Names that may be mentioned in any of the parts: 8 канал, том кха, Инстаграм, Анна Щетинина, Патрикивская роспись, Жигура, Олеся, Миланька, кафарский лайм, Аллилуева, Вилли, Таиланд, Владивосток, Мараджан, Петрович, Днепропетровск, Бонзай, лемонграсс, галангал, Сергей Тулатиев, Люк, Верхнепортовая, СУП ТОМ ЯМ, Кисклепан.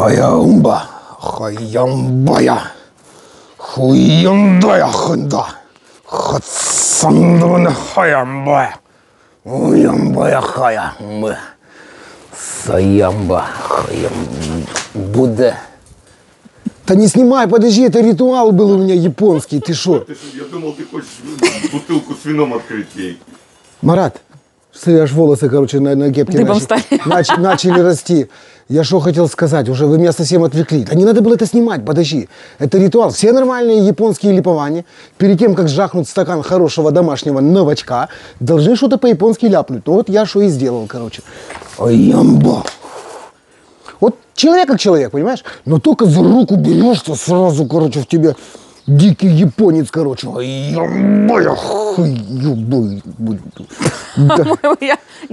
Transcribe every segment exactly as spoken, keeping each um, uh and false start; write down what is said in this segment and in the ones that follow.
Аяумба, хаямбая, хуяндая хунда, хатсандуна хаямбая, уямбая хая, мы, саямба, хаямбуда. Да не снимай, подожди, это ритуал был у меня японский, ты шо? Я думал, ты хочешь бутылку с вином открыть ей. Марат, аж волосы, короче, на, на гепке начали, нач, начали расти. Я что хотел сказать, уже вы меня совсем отвлекли. Да не надо было это снимать, подожди. Это ритуал. Все нормальные японские липования, перед тем, как жахнуть стакан хорошего домашнего новачка, должны что-то по-японски ляпнуть. Ну вот я что и сделал, короче. Аямба. Вот человек как человек, понимаешь? Но только за руку берешься, сразу, короче, в тебе дикий японец, короче. Я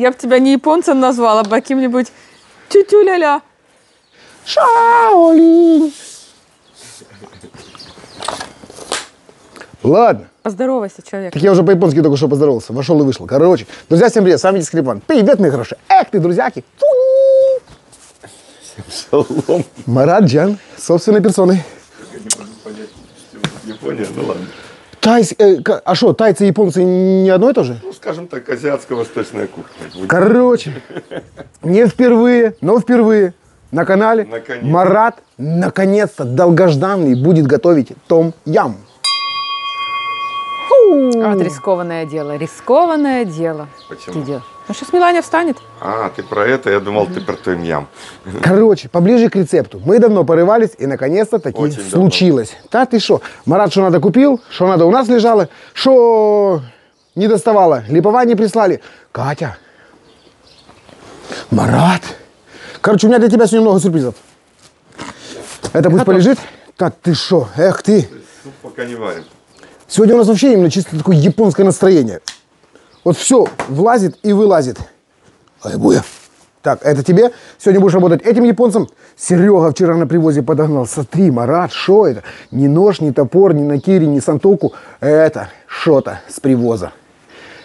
бы тебя не японцем назвала, а каким-нибудь тю-тю-ля-ля. Шаолинь. Ладно. Поздоровайся, человек. Так я уже по-японски только что поздоровался. Вошел и вышел. Короче, друзья, всем привет, с вами Кисклепан. Привет, мои хорошие. Эх ты, друзьяки. Шалом. Мараджан, собственной персоной. Я не могу понять, что в Японии, ну ладно. Тайс, э, а что, тайцы и японцы не одно и то же? Ну, скажем так, азиатско-восточная кухня. Короче, не впервые, но впервые на канале Марат наконец-то долгожданный будет готовить том ям. Вот рискованное дело, рискованное дело. Почему? Идет. Ну, сейчас Миланя встанет. А, ты про это? Я думал, ты про том ям. Короче, поближе к рецепту. Мы давно порывались, и наконец-то таки случилось. Да ты шо? Марат, что надо, купил, что надо, у нас лежало, что не доставало, липование прислали. Катя, Марат. Короче, у меня для тебя сегодня много сюрпризов. Это пусть полежит. Так, ты шо? Эх ты. Суп пока не варим. Сегодня у нас вообще именно чисто такое японское настроение. Вот все влазит и вылазит. Айбуя. Так, это тебе. Сегодня будешь работать этим японцем. Серега вчера на привозе подогнал. Смотри, Марат, шо это? Ни нож, ни топор, ни накири, ни сантоку. Это шо-то с привоза.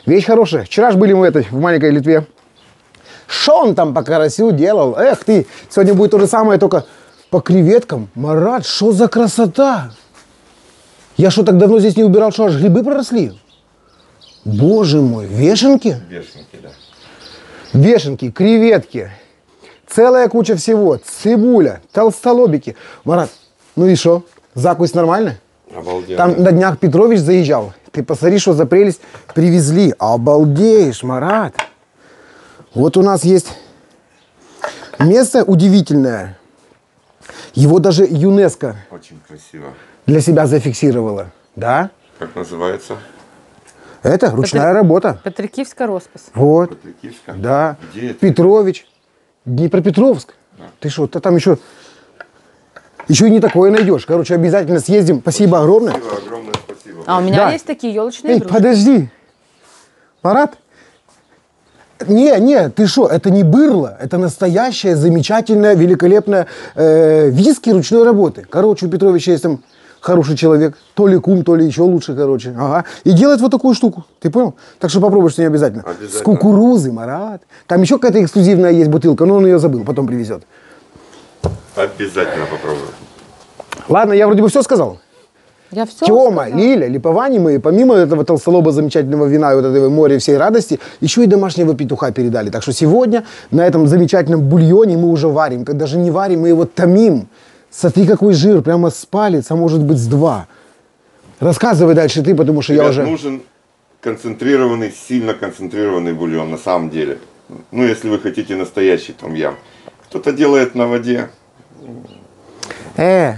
Вещь хорошая. Вчера же были мы этой, в маленькой Литве. Шо он там по карасю делал? Эх ты. Сегодня будет то же самое, только по креветкам. Марат, шо за красота? Я что, так давно здесь не убирал, что аж грибы проросли? Боже мой, вешенки? Вешенки, да. Вешенки, креветки, целая куча всего, цибуля, толстолобики. Марат, ну и что, закусь нормально? Обалденно. Там на днях Петрович заезжал, ты посмотри, что за прелесть привезли. Обалдеешь, Марат. Вот у нас есть место удивительное. Его даже ЮНЕСКО. Очень красиво. Для себя зафиксировала, да? Как называется? Это ручная Патри... работа. Патрикивская роспись. Вот. Патрикивская? Да. Где Петрович. Это? Днепропетровск. Да. Ты что, ты там еще... Еще и не такое найдешь. Короче, обязательно съездим. Спасибо Очень огромное. Спасибо, огромное спасибо. А у меня да. есть такие елочные игрушки. Подожди. Марат? Не, не, ты что, это не бырло, это настоящая, замечательная, великолепная э, виски ручной работы. Короче, у Петровича есть там хороший человек, то ли кум, то ли еще лучше, короче. Ага. И делает вот такую штуку, ты понял? Так что попробуешь с ней обязательно. обязательно. С кукурузы, Марат. Там еще какая-то эксклюзивная есть бутылка, но он ее забыл, потом привезет. Обязательно попробую. Ладно, я вроде бы все сказал. Я все Тема, сказала. Лиля, липовани мы, помимо этого толстолоба замечательного вина и вот этого моря всей радости, еще и домашнего петуха передали. Так что сегодня на этом замечательном бульоне мы уже варим. Когда же не варим, мы его томим. Смотри, какой жир, прямо с палец, а может быть с два. Рассказывай дальше ты, потому что Тебе я уже... нужен концентрированный, сильно концентрированный бульон, на самом деле. Ну, если вы хотите настоящий том ям. Кто-то делает на воде. Э.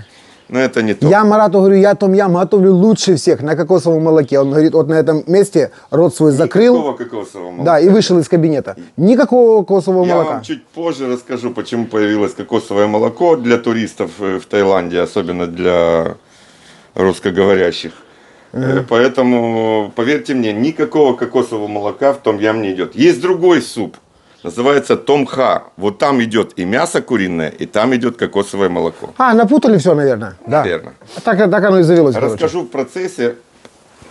Но это не то. Я Марату говорю, я том ям готовлю лучше всех на кокосовом молоке. Он говорит, вот на этом месте рот свой закрыл. Никакого кокосового молока. Да, и вышел из кабинета. Никакого кокосового я молока. Я вам чуть позже расскажу, почему появилось кокосовое молоко для туристов в Таиланде, особенно для русскоговорящих. Mm-hmm. Поэтому, поверьте мне, никакого кокосового молока в том ям не идет. Есть другой суп, называется том кха. Вот там идет и мясо куриное, и там идет кокосовое молоко. А, напутали все, наверное. Да. Наверное. Так, так оно и завелось. Расскажу короче. в процессе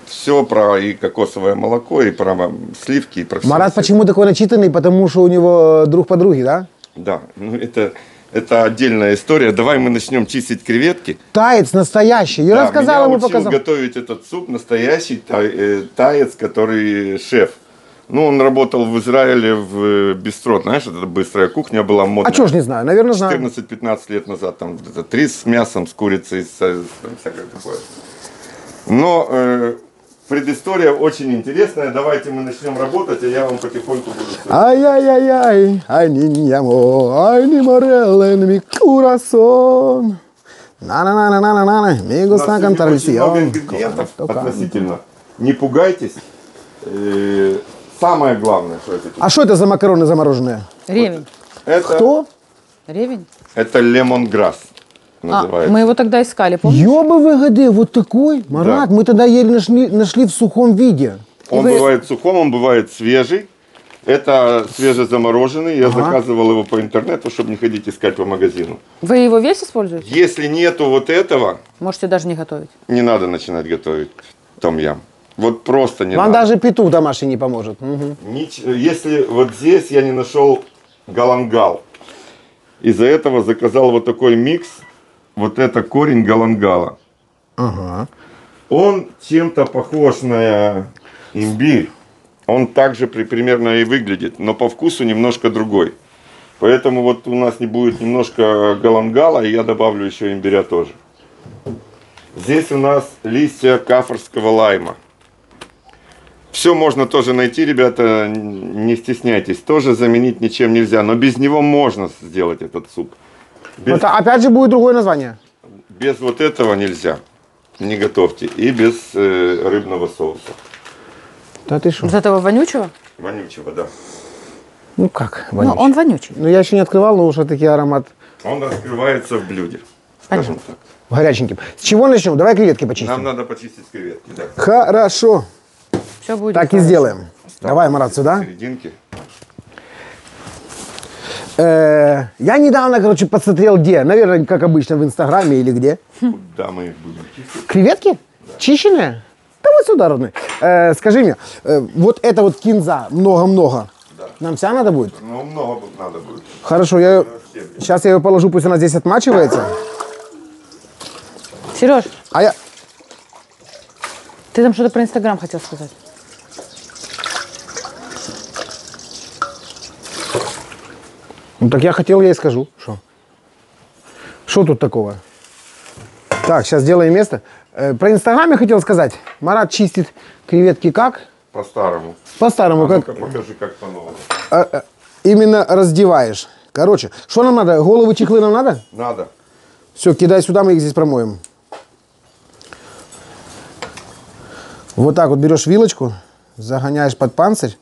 все про и кокосовое молоко, и про сливки, и про все. Марат все. Почему такой начитанный? Потому что у него друг подруги, да? Да. Ну, это Это отдельная история. Давай мы начнем чистить креветки. Таец настоящий. Я да, рассказала, ему показала. Готовить этот суп настоящий таец, который шеф. Ну, он работал в Израиле в бистро. Знаешь, это быстрая кухня была модная. А чё ж не знаю, наверное, знаю. четырнадцать-пятнадцать лет назад там где-то три с мясом, с курицей, с, там, всякое такое. Но э, предыстория очень интересная. Давайте мы начнем работать, а я вам потихоньку буду... Ай-яй-яй-яй, айни ньямо, айни морелен микурасон. На-на-на-на-на-на-на, мигуса контрольсион. Относительно. Не пугайтесь. Самое главное, что это. А что это за макароны замороженные? Ревень. Это... Кто? Ревень. Это лемонграсс называется. А, мы его тогда искали, помнишь? Ёбовые годы, вот такой. Марат, да. Мы тогда еле нашли, нашли в сухом виде. Он вы... бывает сухом, он бывает свежий. Это свежезамороженный. Я ага. заказывал его по интернету, чтобы не ходить искать по магазину. Вы его весь используете? Если нету вот этого... Можете даже не готовить. Не надо начинать готовить том ям. Вот просто не Вам надо. Даже петух домашний не поможет. Угу. Если вот здесь я не нашел галангал, из-за этого заказал вот такой микс. Вот это корень галангала. Ага. Он чем-то похож на имбирь. Он также примерно и выглядит, но по вкусу немножко другой. Поэтому вот у нас не будет немножко галангала, и я добавлю еще имбиря тоже. Здесь у нас листья кафарского лайма. Все можно тоже найти, ребята, не стесняйтесь. Тоже заменить ничем нельзя, но без него можно сделать этот суп. Без... Это опять же будет другое название. Без вот этого нельзя, не готовьте. И без э, рыбного соуса. Да ты шо? Без этого вонючего? Вонючего, да. Ну как вонючий? Но он вонючий. Ну я еще не открывал, но уж все-таки аромат. Он раскрывается в блюде, скажем так. Горяченьким. С чего начнем? Давай креветки почистим. Нам надо почистить креветки, да. Хорошо. Все будет так хорошо. И сделаем. Ставим. Давай, Марат, сюда. Серединки. Э-э- я недавно, короче, подсмотрел где. Наверное, как обычно, в Инстаграме или где. Куда мы их будем чистить? Креветки? Да. Чищенные? Да вот сюда, родные. Э-э- скажи мне, э- вот это вот кинза, много-много. Да. Нам вся надо будет? Ну, много надо будет. Хорошо, я ее... сейчас я ее положу, пусть она здесь отмачивается. Сереж. А я... Ты там что-то про Инстаграм хотел сказать. Ну так я хотел, я и скажу. Что? Что тут такого? Так, сейчас делаем место. Э, про Инстаграм я хотел сказать. Марат чистит креветки как? По-старому. По-старому. А как... ну-ка покажи, как по-новому. А, а, именно раздеваешь. Короче, что нам надо? Головы чехлы нам надо? Надо. Все, кидай сюда, мы их здесь промоем. Вот так вот берешь вилочку, загоняешь под панцирь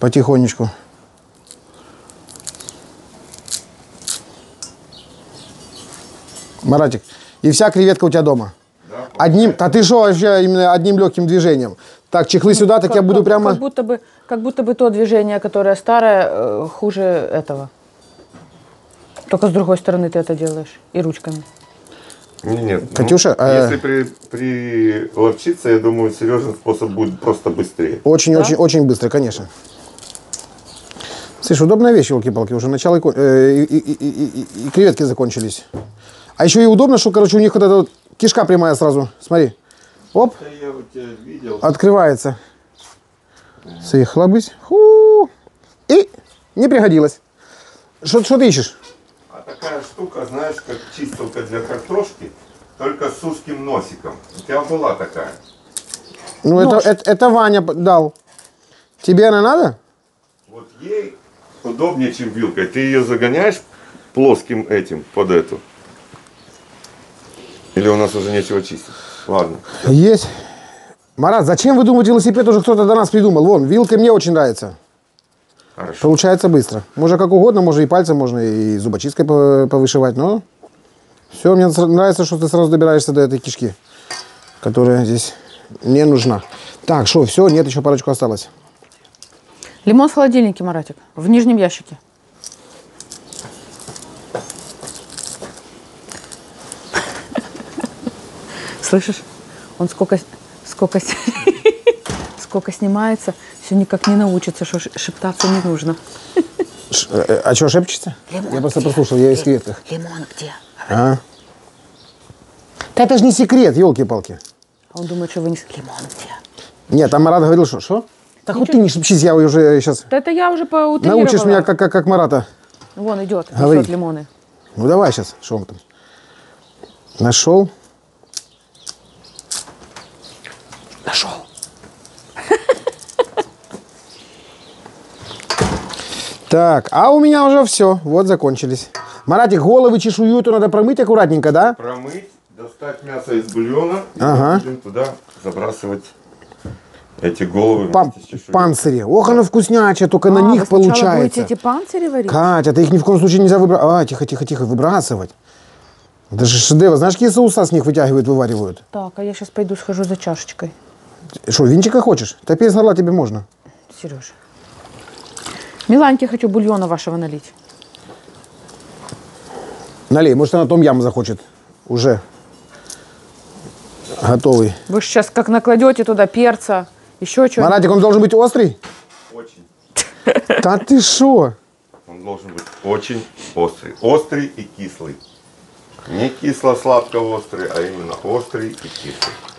потихонечку. Маратик, и вся креветка у тебя дома. Да, одним, а ты что вообще именно одним легким движением? Так, чехлы ну, сюда, как, так я буду как, прямо... Как будто, бы, как будто бы то движение, которое старое, хуже этого. Только с другой стороны ты это делаешь. И ручками. Нет, Катюша, ну, э... если при, при ловчице, я думаю, Сережин способ будет просто быстрее. Очень-очень да? очень быстро, конечно. Слышь, удобная вещь, елки-палки, уже начало и, э, и, и, и, и креветки закончились. А еще и удобно, что, короче, у них вот эта вот кишка прямая сразу, смотри. Оп, я вот тебя видел. Открывается. Съехала быть. Ху. И не пригодилось. Что, что ты ищешь? Такая штука, знаешь, как чистилка для картошки, только с узким носиком. У тебя была такая. Ну, это, это, это Ваня дал. Тебе она надо? Вот ей удобнее, чем вилкой. Ты ее загоняешь плоским этим, под эту. Или у нас уже нечего чистить? Ладно. Есть. Марат, зачем вы думаете, велосипед уже кто-то до нас придумал? Вон, вилка мне очень нравится. Хорошо. Получается быстро. Можно как угодно, можно и пальцем, можно и зубочисткой повышивать, но все, мне нравится, что ты сразу добираешься до этой кишки, которая здесь не нужна. Так, что, все, нет, еще парочку осталось. Лимон в холодильнике, Маратик, в нижнем ящике. Слышишь, он сколько, сколько, сколько снимается. Все никак не научится, что шептаться не нужно. Ш а что шепчется? Лимон я просто где? Послушал, я из креветках. Лимон где? А? Да это же не секрет, елки-палки. А он думает, что вы не... Лимон где? Нет, там Марат говорил, что? Что? Так вот ты не шепчись, я уже сейчас... Да это я уже поутренировала. Научишь меня, как, как, как Марата. Вон идет, говорит. Идет лимоны. Ну давай сейчас, что он там? Нашел. Нашел. Так, а у меня уже все, вот закончились. Маратик, головы чешуют, надо промыть аккуратненько, да? Промыть, достать мясо из бульона и ага. будем туда забрасывать эти головы. Пам панцири, ох, она вкуснячая, только а, на них получается. А, вы будете эти панцири варить? Катя, ты их ни в коем случае нельзя выбрасывать. А, тихо, тихо, тихо, выбрасывать. Это же шедевр, знаешь, какие соуса с них вытягивают, вываривают? Так, а я сейчас пойду схожу за чашечкой. Что, винчика хочешь? Топей с горла тебе можно. Сереж. Миланьке хочу бульона вашего налить. Налей, может она том ям захочет. Уже готовый. Вы же сейчас как накладете туда перца, еще что-то. Маратик, он должен быть острый? Очень. Да ты шо? Он должен быть очень острый. Острый и кислый. Не кисло-сладко-острый, а именно острый и кислый.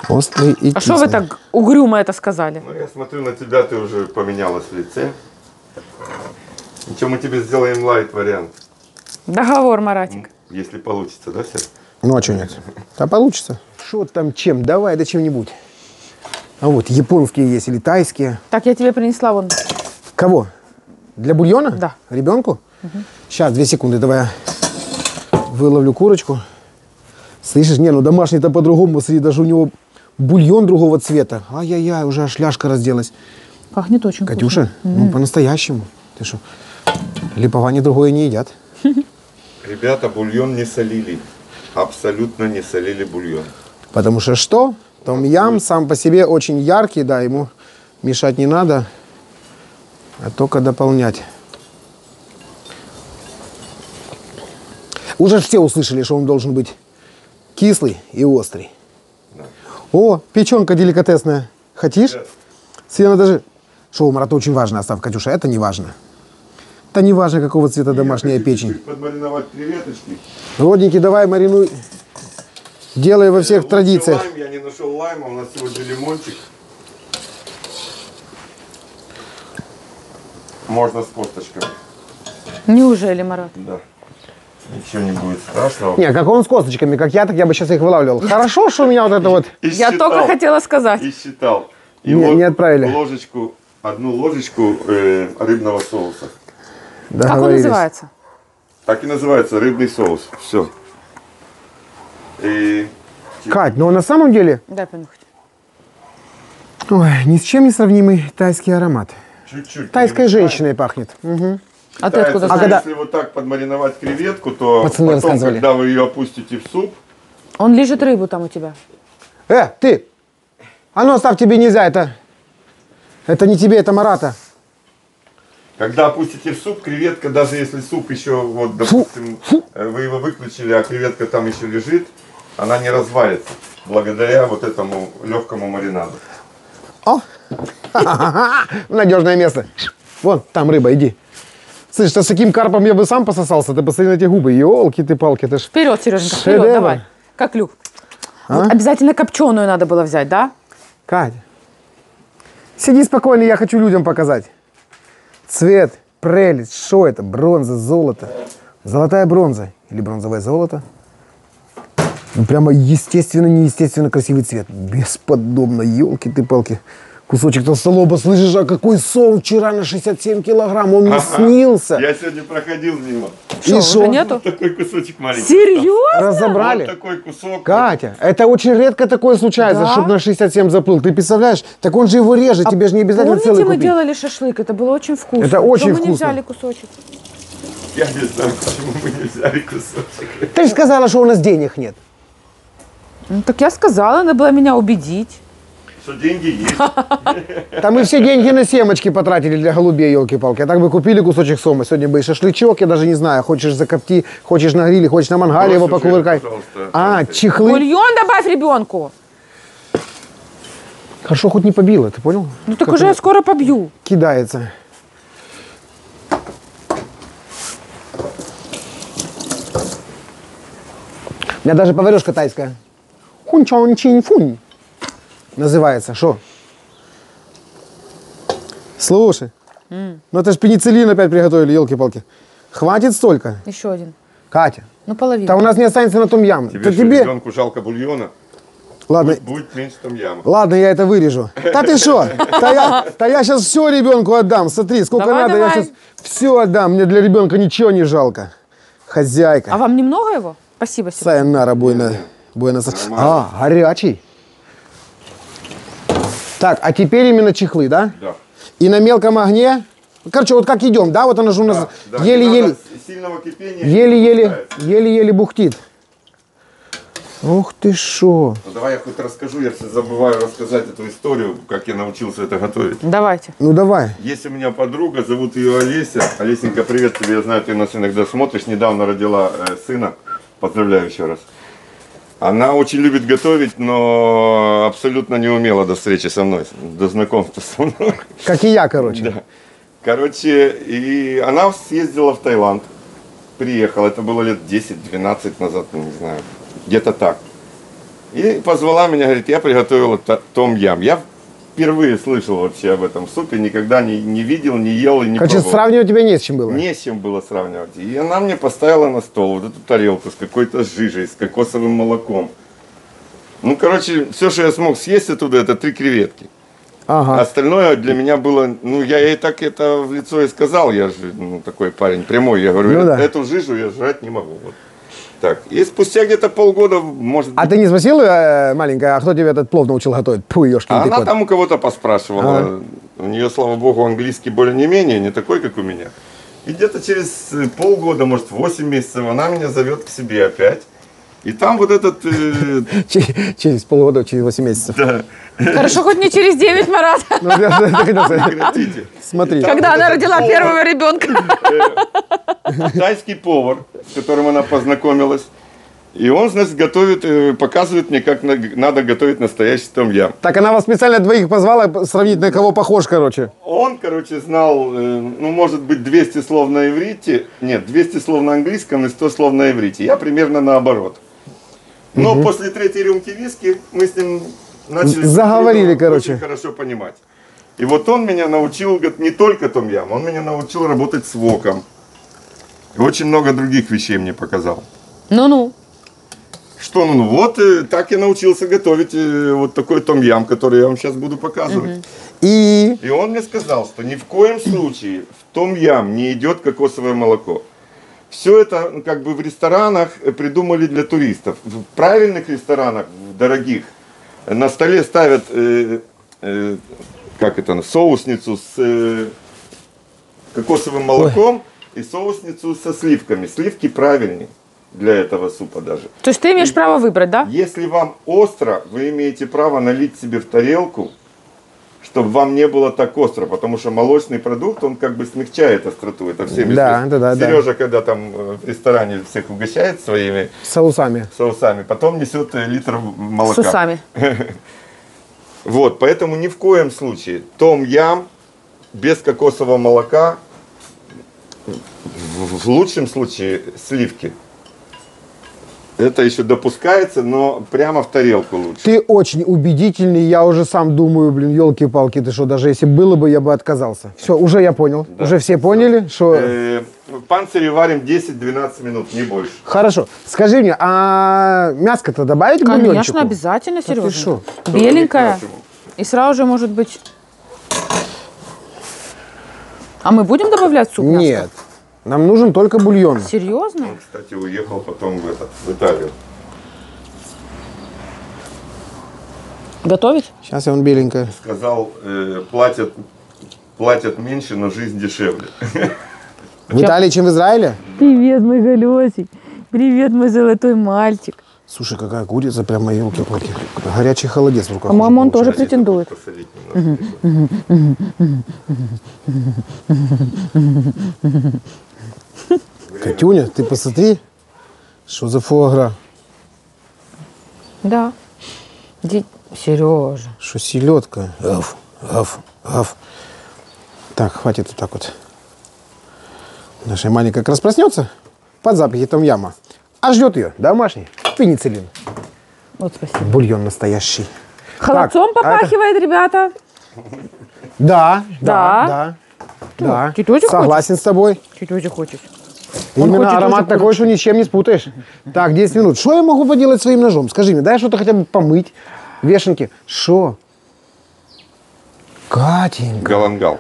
Острый и кислый. А что вы так угрюмо это сказали? Ну я смотрю на тебя, ты уже поменялась в лице. Ничего, мы тебе сделаем лайт-вариант. Договор, Маратик. Если получится, да, все? Ну, а что нет? Да получится. Что там чем? Давай, да чем-нибудь. А вот, японские есть или тайские. Так, я тебе принесла вон. Кого? Для бульона? Да. Ребенку? Угу. Сейчас, две секунды, давай я выловлю курочку. Слышишь, не, ну домашний-то по-другому, даже у него бульон другого цвета. Ай-яй-яй, уже аж ляжка разделась. Пахнет очень вкусно. Катюша, ну по-настоящему. Ты что, липовани другое не едят. Ребята, бульон не солили. Абсолютно не солили бульон. Потому что что? Том ям сам по себе очень яркий, да, ему мешать не надо, а только дополнять. Уже все услышали, что он должен быть кислый и острый. Да. О, печенка деликатесная. Хотишь? Съела даже... Шоу Марата очень важно, оставь, Катюша, это не важно. Это не важно, какого цвета домашняя печень. Я хочу подмариновать креветочки. Родненький, давай маринуй. Делай во всех традициях. Лайм, я не нашел лайма, у нас сегодня лимончик. Можно с косточками. Неужели, Марат? Да. Ничего не будет страшного. Не, как он с косточками, как я, так я бы сейчас их вылавливал. Хорошо, что у меня вот это вот... Я только хотела сказать. И считал. И не отправили. Ложечку... Одну ложечку э, рыбного соуса. Как он называется? Так и называется, рыбный соус. Все. И... Кать, ну на самом деле... Дай понюхать. Ой, ни с чем не сравнимый тайский аромат. Чуть-чуть. Тайской женщиной пахнет. Угу. А ты откуда знаешь? А когда... Если вот так подмариновать креветку, то пацаны потом, когда вы ее опустите в суп... Он лежит рыбу там у тебя. Э, ты! А ну оставь, тебе нельзя, это... Это не тебе, это Марата. Когда опустите в суп, креветка, даже если суп еще, вот, допустим, фу, фу. Вы его выключили, а креветка там еще лежит, она не развалится, благодаря вот этому легкому маринаду. О! Надежное место. Вон, там рыба, иди. Слышь, ты с таким карпом я бы сам пососался, ты посмотри на эти губы, елки-ты-палки. Ты ж... Вперед, Сереженька, вперед, давай. Как Люк. А? Вот обязательно копченую надо было взять, да? Кать. Сиди спокойно, я хочу людям показать. Цвет, прелесть, что это? Бронза, золото. Золотая бронза или бронзовое золото. Ну, прямо естественно, неестественно красивый цвет. Бесподобно, елки-ты-палки. Кусочек толстолоба, слышишь, а какой сон вчера на шестьдесят семь килограмм, он не снился. Я сегодня проходил мимо. Что, уже нету? Вот такой кусочек маленький. Серьезно? Разобрали. Вот такой кусок. Катя, это очень редко такое случается, да? Чтобы на шестьдесят семь заплыл. Ты представляешь? Так он же его режет, а тебе же не обязательно помните, целый купить. Помните, мы делали шашлык, это было очень вкусно. Это очень вкусно. Мы не взяли кусочек. Я не знаю, почему мы не взяли кусочек. Ты же сказала, что у нас денег нет. Ну, так я сказала, надо было меня убедить. Что деньги есть. Там мы все деньги на семечки потратили для голубей, елки-палки. А так бы купили кусочек сомы. Сегодня бы и шашлычок, я даже не знаю. Хочешь закопти, хочешь на гриле, хочешь на мангале его покувыркай. А, чехлы. Бульон добавь ребенку. Хорошо, хоть не побила, ты понял? Ну так уже я скоро побью. Кидается. У меня даже поварёшка тайская. Хун-чон-чин-фун называется. Шо? Слушай, mm. ну это ж пенициллин опять приготовили, елки-палки. Хватит столько? Еще один. Катя. Ну половину. Да у нас не останется на том ям. Тебе, тебе... ребенку жалко бульона? Ладно. Будет, будет меньше том яма. Ладно, я это вырежу. Да ты шо? Да я сейчас все ребенку отдам. Смотри, сколько надо, я сейчас все отдам. Мне для ребенка ничего не жалко. Хозяйка. А вам немного его? Спасибо, Сергей. Сайонара, буйна. А, горячий. Так, а теперь именно чехлы, да? Да. И на мелком огне. Короче, вот как идем, да? Вот она же у нас еле-еле. Сильного кипения. Еле-еле. Еле-еле бухтит. Ух ты шо. Ну, давай я хоть расскажу, я все забываю рассказать эту историю, как я научился это готовить. Давайте. Ну давай. Есть у меня подруга, зовут ее Олеся. Олесенька, привет тебе, я знаю, ты нас иногда смотришь. Недавно родила э, сына, поздравляю еще раз. Она очень любит готовить, но абсолютно не умела до встречи со мной, до знакомства со мной. Как и я, короче. Да. Короче, и она съездила в Таиланд, приехала, это было лет десять-двенадцать назад, не знаю, где-то так. И позвала меня, говорит, я приготовила том ям. Я впервые слышал вообще об этом супе, никогда не, не видел, не ел и не короче, пробовал. Сравнивать тебя не с чем было? Не с чем было сравнивать. И она мне поставила на стол вот эту тарелку с какой-то жижей, с кокосовым молоком. Ну, короче, все, что я смог съесть оттуда, это три креветки. Ага. Остальное для меня было, ну я ей так это в лицо и сказал, я же ну, такой парень прямой, я говорю, ну, да. Эту жижу я жрать не могу. Вот. Так. И спустя где-то полгода, может быть... А ты не спросил, маленькая, а кто тебе этот плов научил готовить? Пу, ёшкин ты кот. Она там у кого-то поспрашивала, ага. У нее, слава богу, английский более-менее, не такой, как у меня. И где-то через полгода, может восемь месяцев, она меня зовет к себе опять. И там вот этот... Э... Через полгода, через восемь месяцев. Да. Хорошо, хоть не через девять, Марат. Прекратите. Смотри. Когда она родила первого ребенка. Тайский повар, с которым она познакомилась. И он, значит, готовит, показывает мне, как надо готовить настоящий том ям. Так она вас специально двоих позвала, сравнить на кого похож, короче. Он, короче, знал, ну, может быть, двести слов на иврите. Нет, двести слов на английском и сто слов на иврите. Я примерно наоборот. Но угу. После третьей рюмки виски мы с ним начали... Заговорили, короче. Очень хорошо понимать. И вот он меня научил, говорит, не только том ям, он меня научил работать с воком. И очень много других вещей мне показал. Ну-ну. Что, ну вот, так я научился готовить вот такой том ям, который я вам сейчас буду показывать. Угу. И... И он мне сказал, что ни в коем случае в том ям не идет кокосовое молоко. Все это как бы в ресторанах придумали для туристов. В правильных ресторанах, в дорогих, на столе ставят, э, э, как это, соусницу с э, кокосовым молоком. Ой. И соусницу со сливками. Сливки правильные. Для этого супа даже. То есть ты имеешь и право выбрать, да? Если вам остро, вы имеете право налить себе в тарелку, чтобы вам не было так остро, потому что молочный продукт, он как бы смягчает остроту. Это всем да, да, да, Сережа, да. Когда там в ресторане всех угощает своими соусами, соусами потом несет литр молока. Соусами. Вот, поэтому ни в коем случае том ям без кокосового молока, в лучшем случае сливки. Это еще допускается, но прямо в тарелку лучше. Ты очень убедительный, я уже сам думаю, блин, елки-палки, ты что, даже если было бы, я бы отказался. Все, уже я понял, да, уже все поняли, что... Э -э, в панцире варим десять-двенадцать минут, не больше. Хорошо, скажи мне, а мяско-то добавить к бульончику? Конечно, обязательно, Сережа. Беленькая, и сразу же может быть... А мы будем добавлять суп? Нет. Нам нужен только бульон. Серьезно? Он, кстати, уехал потом в, этот, в Италию. Готовить? Сейчас я он беленькая. Сказал, э, платят, платят меньше, но жизнь дешевле. В Италии, чем в Израиле? Привет, мой голесик. Привет, мой золотой мальчик. Слушай, какая курица, прям мои елки-палки. Горячий холодец в руках. По-моему, он тоже претендует. Катюня, ты посмотри, что за фуагра. Да. Сережа. Что селедка. Аф, аф, аф. Так, хватит вот так вот. Наша маленькая как раз проснется под запахи том яма. А ждет ее домашний. пенициллин. Вот, спасибо. Бульон настоящий. Холодцом так, попахивает, это... ребята. Да, да, да. да. да. Согласен хочет? с тобой. Тетя хочет. Именно хочет, аромат такой, хочет. что ничем не спутаешь. Так, десять минут. Что я могу поделать своим ножом? Скажи мне, дай что-то хотя бы помыть. Вешенки. Шо? Катенька. Галангал.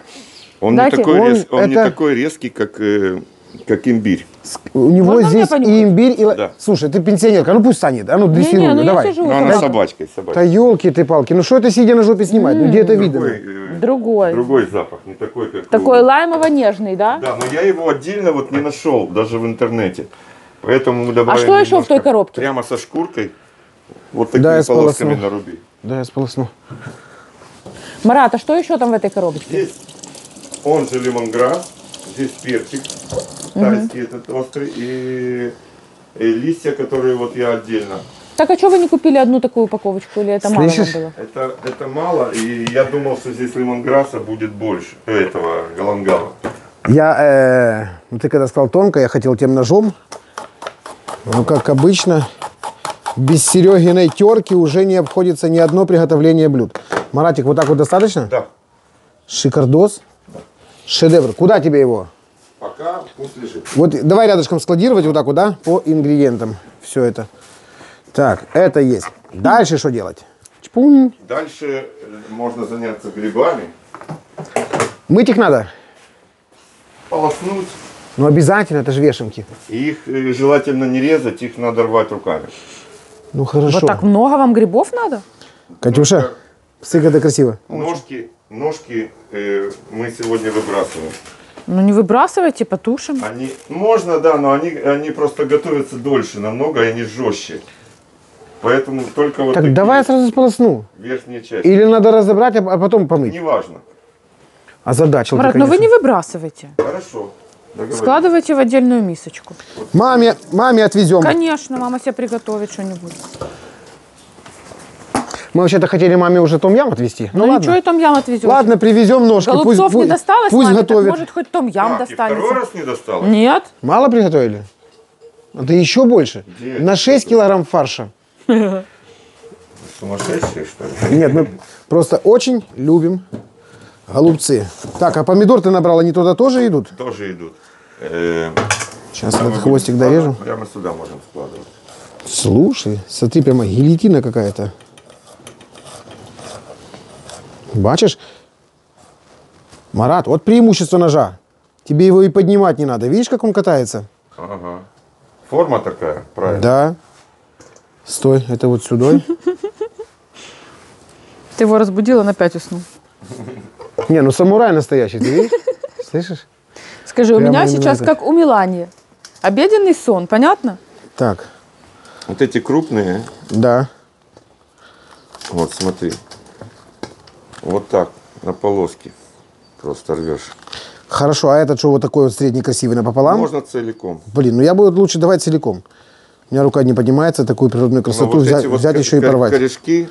Он, не такой, он, рез... он это... не такой резкий, как, э, как имбирь. У него Можно здесь и имбирь, и... Да. Слушай, ты пенсионерка, ну пусть станет, а ну дрессируй, ну, давай. Ну она собачкой, собачкой. Да елки-ты-палки, ну что это сидя на жопе снимать, ну где это видно? Другой. Другой запах, не такой, как... Такой лаймово-нежный, да? Да, но я его отдельно вот не нашел, даже в интернете. Поэтому мы добавили. А что еще в той коробке? Прямо со шкуркой, вот такими полосками наруби. Да, я сполосну. Марат, а что еще там в этой коробочке? Здесь он же лимонгра, здесь перчик. Тайский угу. этот острый и, и листья, которые вот я отдельно. Так а что вы не купили одну такую упаковочку? Или это Слышишь? мало было? Это, это мало, и я думал, что здесь лимонграсса будет больше, этого галангала. Я, э, ну ты когда сказал тонко, я хотел тем ножом, но как обычно, без Серегиной терки уже не обходится ни одно приготовление блюд. Маратик, вот так вот достаточно? Да. Шикардос. Да. Шедевр. Куда тебе его? Пока пусть лежит. Вот давай рядышком складировать вот так вот, да, по ингредиентам все это. Так, это есть. Дальше что делать? Чпунь. Дальше можно заняться грибами. Мыть их надо? Полоснуть. Ну обязательно, это же вешенки. Их желательно не резать, их надо рвать руками. Ну хорошо. Вот так много вам грибов надо? Катюша, ну, как... псыка это красиво. Ножки, ножки э, мы сегодня выбрасываем. Ну не выбрасывайте, потушим. Они, можно, да, но они, они просто готовятся дольше намного, и они жестче. Поэтому только вот... Так давай я сразу сполосну. Верхняя часть. Или надо разобрать, а потом помыть. Неважно. Озадачил ты, конечно. Марат, но вы не выбрасывайте. Хорошо. Складывайте в отдельную мисочку. Маме, маме отвезем. Конечно, мама себе приготовит что-нибудь. Мы вообще-то хотели маме уже том ям отвезти. Ну, ну ладно. Ничего и том ям отвезем. Ладно, привезем ножки. Голубцов пусть, не досталось пусть маме, готовит. Так, может хоть том ям а, достанется. Второй раз не досталось? Нет. Мало приготовили? А ты еще больше. Где На шесть килограмм фарша. Сумасшедшие, что ли? Нет, мы просто очень любим голубцы. Так, а помидор ты набрала, они туда тоже идут? Тоже идут. Сейчас этот хвостик дорежем. Прямо сюда можем складывать. Слушай, смотри, прямо гильотина какая-то. Бачишь? Марат, вот преимущество ножа. Тебе его и поднимать не надо. Видишь, как он катается? Ага. Форма такая, правильно? Да. Стой, это вот сюда. Ты его разбудил, он опять уснул. Не, ну самурай настоящий, ты видишь? Слышишь? Скажи, у меня сейчас как у Милани. Обеденный сон, понятно? Так. Вот эти крупные? Да. Вот, смотри. Вот так, на полоски просто рвешь. Хорошо, а этот что вот такой вот средний красивый напополам? Можно целиком. Блин, ну я буду лучше давать целиком. У меня рука не поднимается, такую природную красоту вот взять, вот взять еще и порвать. Корешки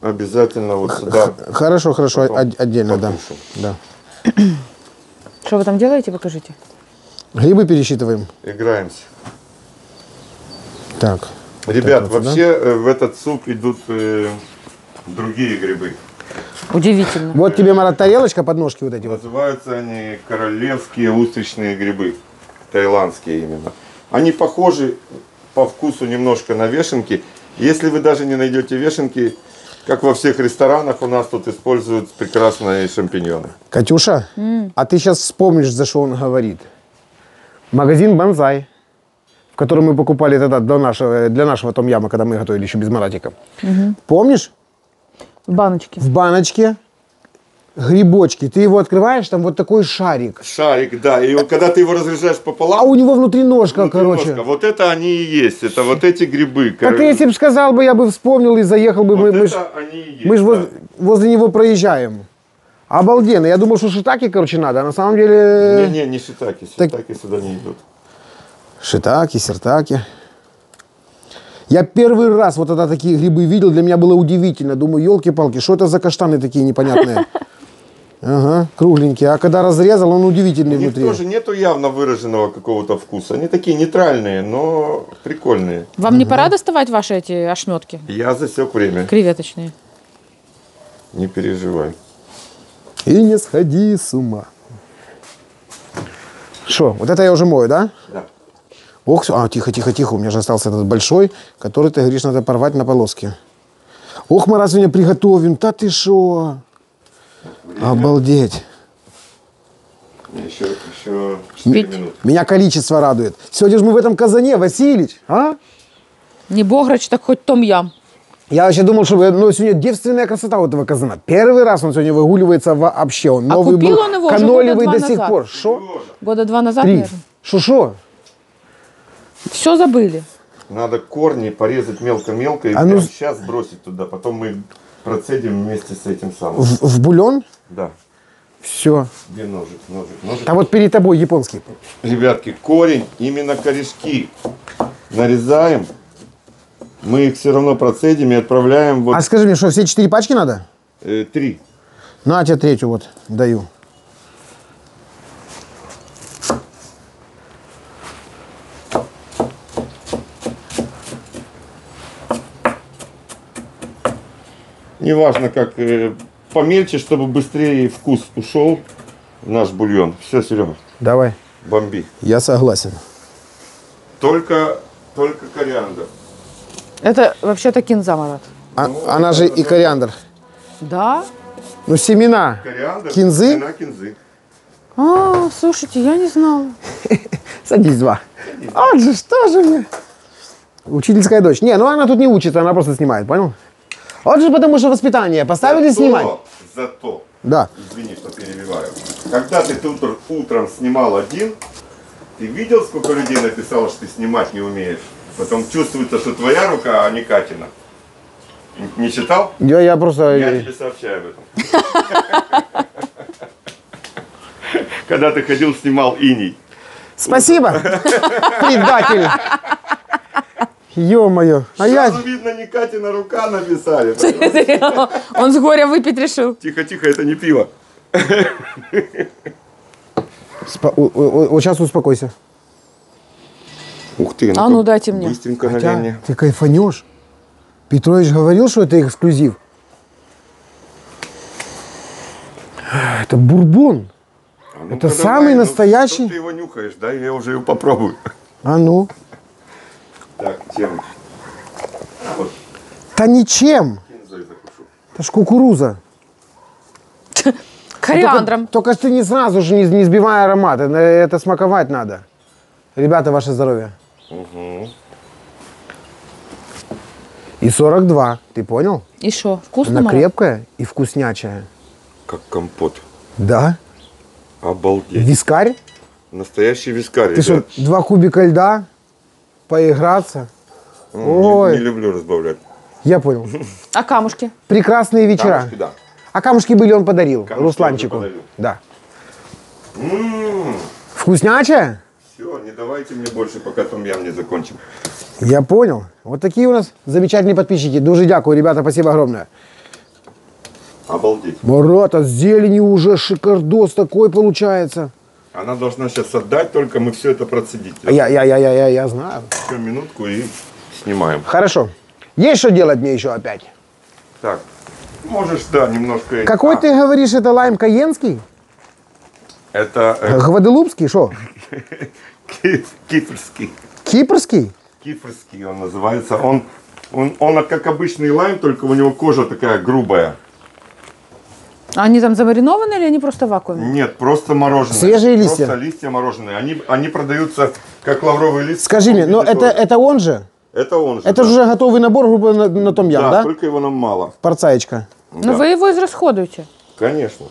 обязательно вот сюда. Хорошо, хорошо, отдельно, потушим. да. Что вы там делаете, покажите? Грибы пересчитываем. Играемся. Так. Ребят, вот вообще сюда. в этот суп идут э, другие грибы. Удивительно. Вот тебе, Марат, тарелочка под ножки вот эти вот. Называются они королевские устричные грибы. Таиландские именно. Они похожи по вкусу немножко на вешенки. Если вы даже не найдете вешенки, как во всех ресторанах, у нас тут используют прекрасные шампиньоны. Катюша, mm. а ты сейчас вспомнишь, за что он говорит. Магазин «Бонзай», в котором мы покупали тогда для нашего, для нашего том яма, когда мы готовили еще без Маратика. Mm-hmm. Помнишь? В баночке. В баночке. Грибочки. Ты его открываешь, там вот такой шарик. Шарик, да. И когда ты его разрезаешь пополам... А у него внутри ножка, внутри короче. Ножка. Вот это они и есть. Это вот эти грибы. А ты если бы сказал, бы, я бы вспомнил и заехал бы. Вот мы, это мы ж, они и есть. Мы же да. воз, возле него проезжаем. Обалденно. Я думал, что шитаки, короче, надо. А на самом деле... Не-не, не шитаки. Шитаки так... сюда не идут. Шитаки, сертаки. Я первый раз вот тогда такие грибы видел, для меня было удивительно. Думаю, елки-палки, что это за каштаны такие непонятные? Ага, кругленький. А когда разрезал, он удивительный внутри. У них тоже нету явно выраженного какого-то вкуса. Они такие нейтральные, но прикольные. Вам угу. не пора доставать ваши эти ошметки? Я засек время. Креветочные. Не переживай. И не сходи с ума. Что, вот это я уже мою, да? Да. Ох, а, тихо, тихо, тихо. У меня же остался этот большой, который, ты говоришь, надо порвать на полоски. Ох, мы разве не приготовим? Да ты шо? Время. Обалдеть. Еще, еще четыре минуты. Меня количество радует. Сегодня же мы в этом казане, Васильевич, а? Не бограч, так хоть том ям. Я вообще думал, что ну, сегодня девственная красота у этого казана. Первый раз он сегодня выгуливается вообще. Он а новый купил был, он его канолевый до сих назад. Пор. Шо? Года два назад, Три. Наверное. Шо-шо? Все забыли. Надо корни порезать мелко-мелко и а ну... сейчас бросить туда. Потом мы процедим вместе с этим самым. В, в бульон? Да. Все. Где ножик, ножик, ножик? А вот перед тобой японский. Ребятки, корень, именно корешки нарезаем. Мы их все равно процедим и отправляем. Вот... А скажи мне, что все четыре пачки надо? Э, три. Ну, а тебе третью вот даю. Неважно, как э, помельче, чтобы быстрее вкус ушел в наш бульон. Все, Серега. Давай. Бомби. Я согласен. Только, только кориандр. Это вообще-то кинза, Марат. А, ну, она это, же это, и кориандр. Да? Ну, семена. Кориандр, кинзы. Семена кинзы. А, слушайте, я не знала. Садись, два. А, же что же мне? Учительская дочь. Не, ну она тут не учится, она просто снимает, понял? Вот же потому что воспитание. Поставили зато, снимать. Зато, да. Извини, что перебиваю. Когда ты тут утром снимал один, ты видел, сколько людей написало, что ты снимать не умеешь? Потом чувствуется, что твоя рука, а не Катина. Не читал? Я, я просто... Я тебе сообщаю об этом. Когда ты ходил, снимал иней. Спасибо, предатель. Ё-моё. А я... видно, не Катина рука написали. Он с горя выпить решил. Тихо-тихо, это не пиво. Вот сейчас успокойся. Ух ты, ну, а ну дайте мне. Быстренько налей. Ты кайфанешь. Петрович говорил, что это эксклюзив. Это бурбон. А ну это самый давай, настоящий. Ну, ты его нюхаешь, да? Я уже его попробую. А ну. Так, чем? Вот. Да ничем. Это ж кукуруза. Кориандром. Только, только ты не сразу же, не, не сбивай аромат. Это, это смаковать надо. Ребята, ваше здоровье. Угу. И сорок два, ты понял? И что, вкусно? Она крепкая и вкуснячая. Как компот. Да. Обалдеть. Вискарь? Настоящий вискарь. Ты что, два кубика льда, поиграться. Ой. Не, не люблю разбавлять. Я понял. А камушки? Прекрасные вечера. Камушки, да. А камушки были он подарил, камушки Русланчику. Подарил. Да. М-м-м. Вкуснячая? Все, не давайте мне больше, пока том ям не закончим. Я понял. Вот такие у нас замечательные подписчики. Дуже дякую, ребята, спасибо огромное. Обалдеть. Марат, а с зеленью уже шикардос такой получается. Она должна сейчас отдать, только мы все это процедить. А я, я, я, я, я, я знаю. Еще минутку и снимаем. Хорошо. Есть что делать мне еще опять? Так, можешь, да, немножко... Какой а. ты говоришь, это лайм каенский? Это... Э... Гваделупский, что? Кипрский. Кипрский? Кипрский он называется. Он, он, он как обычный лайм, только у него кожа такая грубая. А они там замаринованы или они просто в вакууме? Нет, просто мороженое. Свежие листья? Просто листья мороженые. Они, они продаются как лавровый лист. Скажи мне, но это, это он же? Это он же. Это да. Уже готовый набор грубо на, на том ям, да, да? Только его нам мало. Порцаечка. Но да. Вы его израсходуете? Конечно.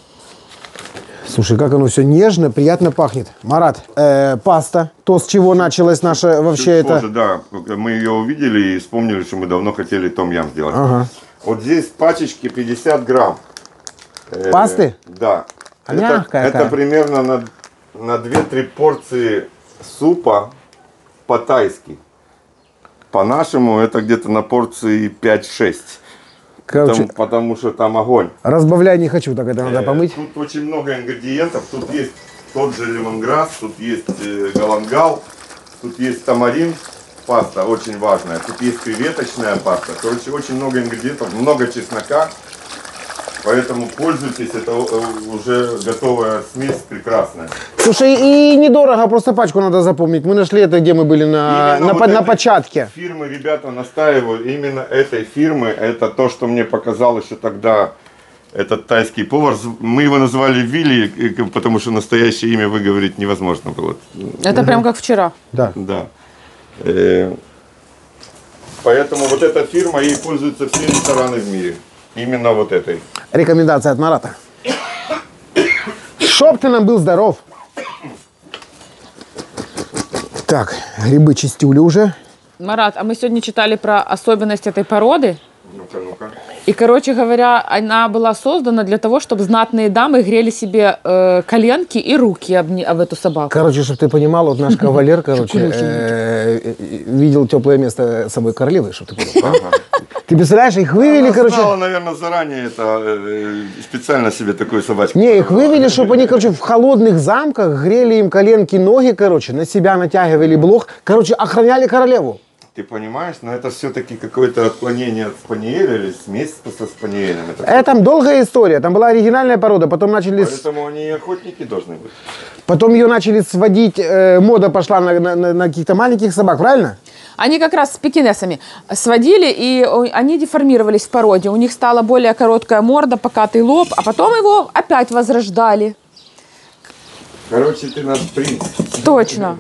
Слушай, как оно все нежно, приятно пахнет. Марат, э, паста, то, с чего началось наше вообще позже, это... Да, мы ее увидели и вспомнили, что мы давно хотели том ям сделать. Ага. Вот здесь пачечки пятьдесят грамм. Э, Пасты? Да. А это, это примерно на, на две-три порции супа по-тайски. По-нашему это где-то на порции пять-шесть. Короче, там, потому что там огонь. Разбавляй не хочу, так это э, надо помыть. Тут очень много ингредиентов. Тут есть тот же лимонграсс, тут есть э, галангал, тут есть тамарин, паста очень важная. Тут есть креветочная паста. Короче, очень много ингредиентов, много чеснока. Поэтому пользуйтесь, это уже готовая смесь прекрасная. Слушай, и недорого, просто пачку надо запомнить. Мы нашли это, где мы были на, на, вот на початке. Фирмы, ребята, настаивают именно этой фирмы. Это то, что мне показал еще тогда этот тайский повар. Мы его назвали Вилли, потому что настоящее имя выговорить невозможно было. Это прям как вчера. Да. Да. Поэтому вот эта фирма, ей пользуются все рестораны в мире. Именно вот этой. Рекомендация от Марата. Чтоб ты нам был здоров. Так, грибы чистюли уже. Марат, а мы сегодня читали про особенность этой породы. Ну-ка, ну-ка. И, короче говоря, она была создана для того, чтобы знатные дамы грели себе э, коленки и руки об, об эту собаку. Короче, чтобы ты понимал, вот наш кавалер, короче, видел теплое место собой королевы, чтобы ты понимал. Ты представляешь, их вывели, она короче... Она наверное, заранее это, специально себе такую собачку. Не, их вывели, чтобы они, короче, в холодных замках грели им коленки, ноги, короче, на себя натягивали блох, короче, охраняли королеву. Ты понимаешь, но это все-таки какое-то отклонение от спаниеля или смесь со спаниелем. Это, это там долгая история, там была оригинальная порода, потом начали... Поэтому они охотники должны быть. Потом ее начали сводить, э, мода пошла на, на, на, на каких-то маленьких собак, правильно? Они как раз с пекинесами сводили, и они деформировались в породе. У них стала более короткая морда, покатый лоб, а потом его опять возрождали. Короче, ты наш принц. Точно.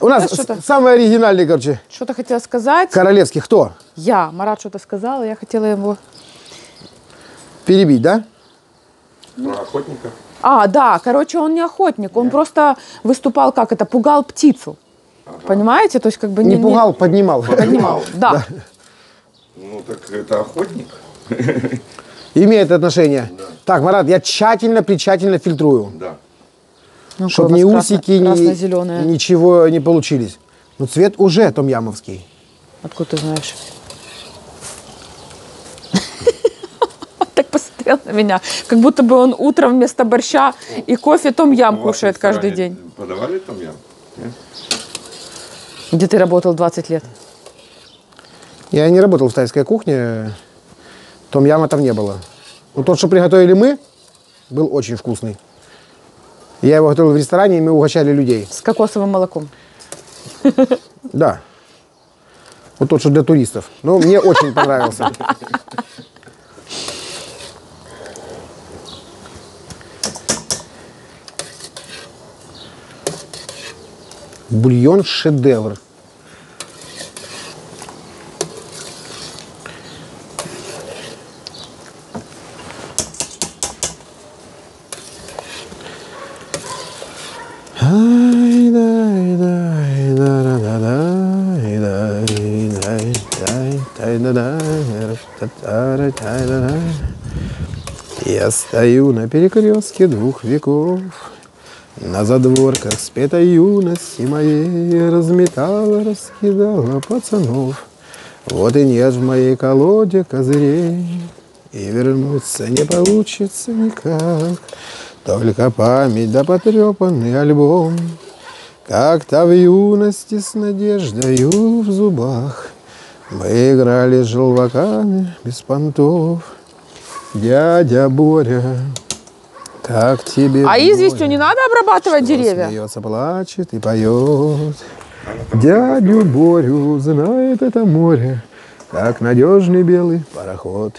У нас самый оригинальный, короче. Что-то хотела сказать. Королевский кто? Я. Марат что-то сказала, я хотела его... Перебить, да? Про охотника. А, да, короче, он не охотник, он просто выступал, как это, пугал птицу. Ага. Понимаете, то есть как бы не, не пугал, не... поднимал. Поднимал, да. да. Ну так это охотник. Имеет отношение. Да. Так, Марат, я тщательно, причательно фильтрую, да. Ну, чтобы ни усики, ни ничего не получились. Но цвет уже том ямовский. Откуда ты знаешь? Так посмотрел на меня, как будто бы он утром вместо борща и кофе том ям кушает каждый день. Подавали том ям? Где ты работал двадцать лет? Я не работал в тайской кухне. Том-яма там не было. Но тот, что приготовили мы, был очень вкусный. Я его готовил в ресторане, и мы угощали людей. С кокосовым молоком. Да. Вот тот, что для туристов. Но мне очень понравился. Бульон шедевр. Я стою на перекрестке двух веков. На задворках спета юности моей разметала, раскидала пацанов. Вот и нет в моей колоде козырей, и вернуться не получится никак. Только память да потрепанный альбом, как-то в юности с надеждою в зубах. Мы играли с желваками без понтов. Дядя Боря, как тебе... А известью не надо обрабатывать деревья? Смеется, плачет и поет. Дядю Борю знает это море, как надежный белый пароход.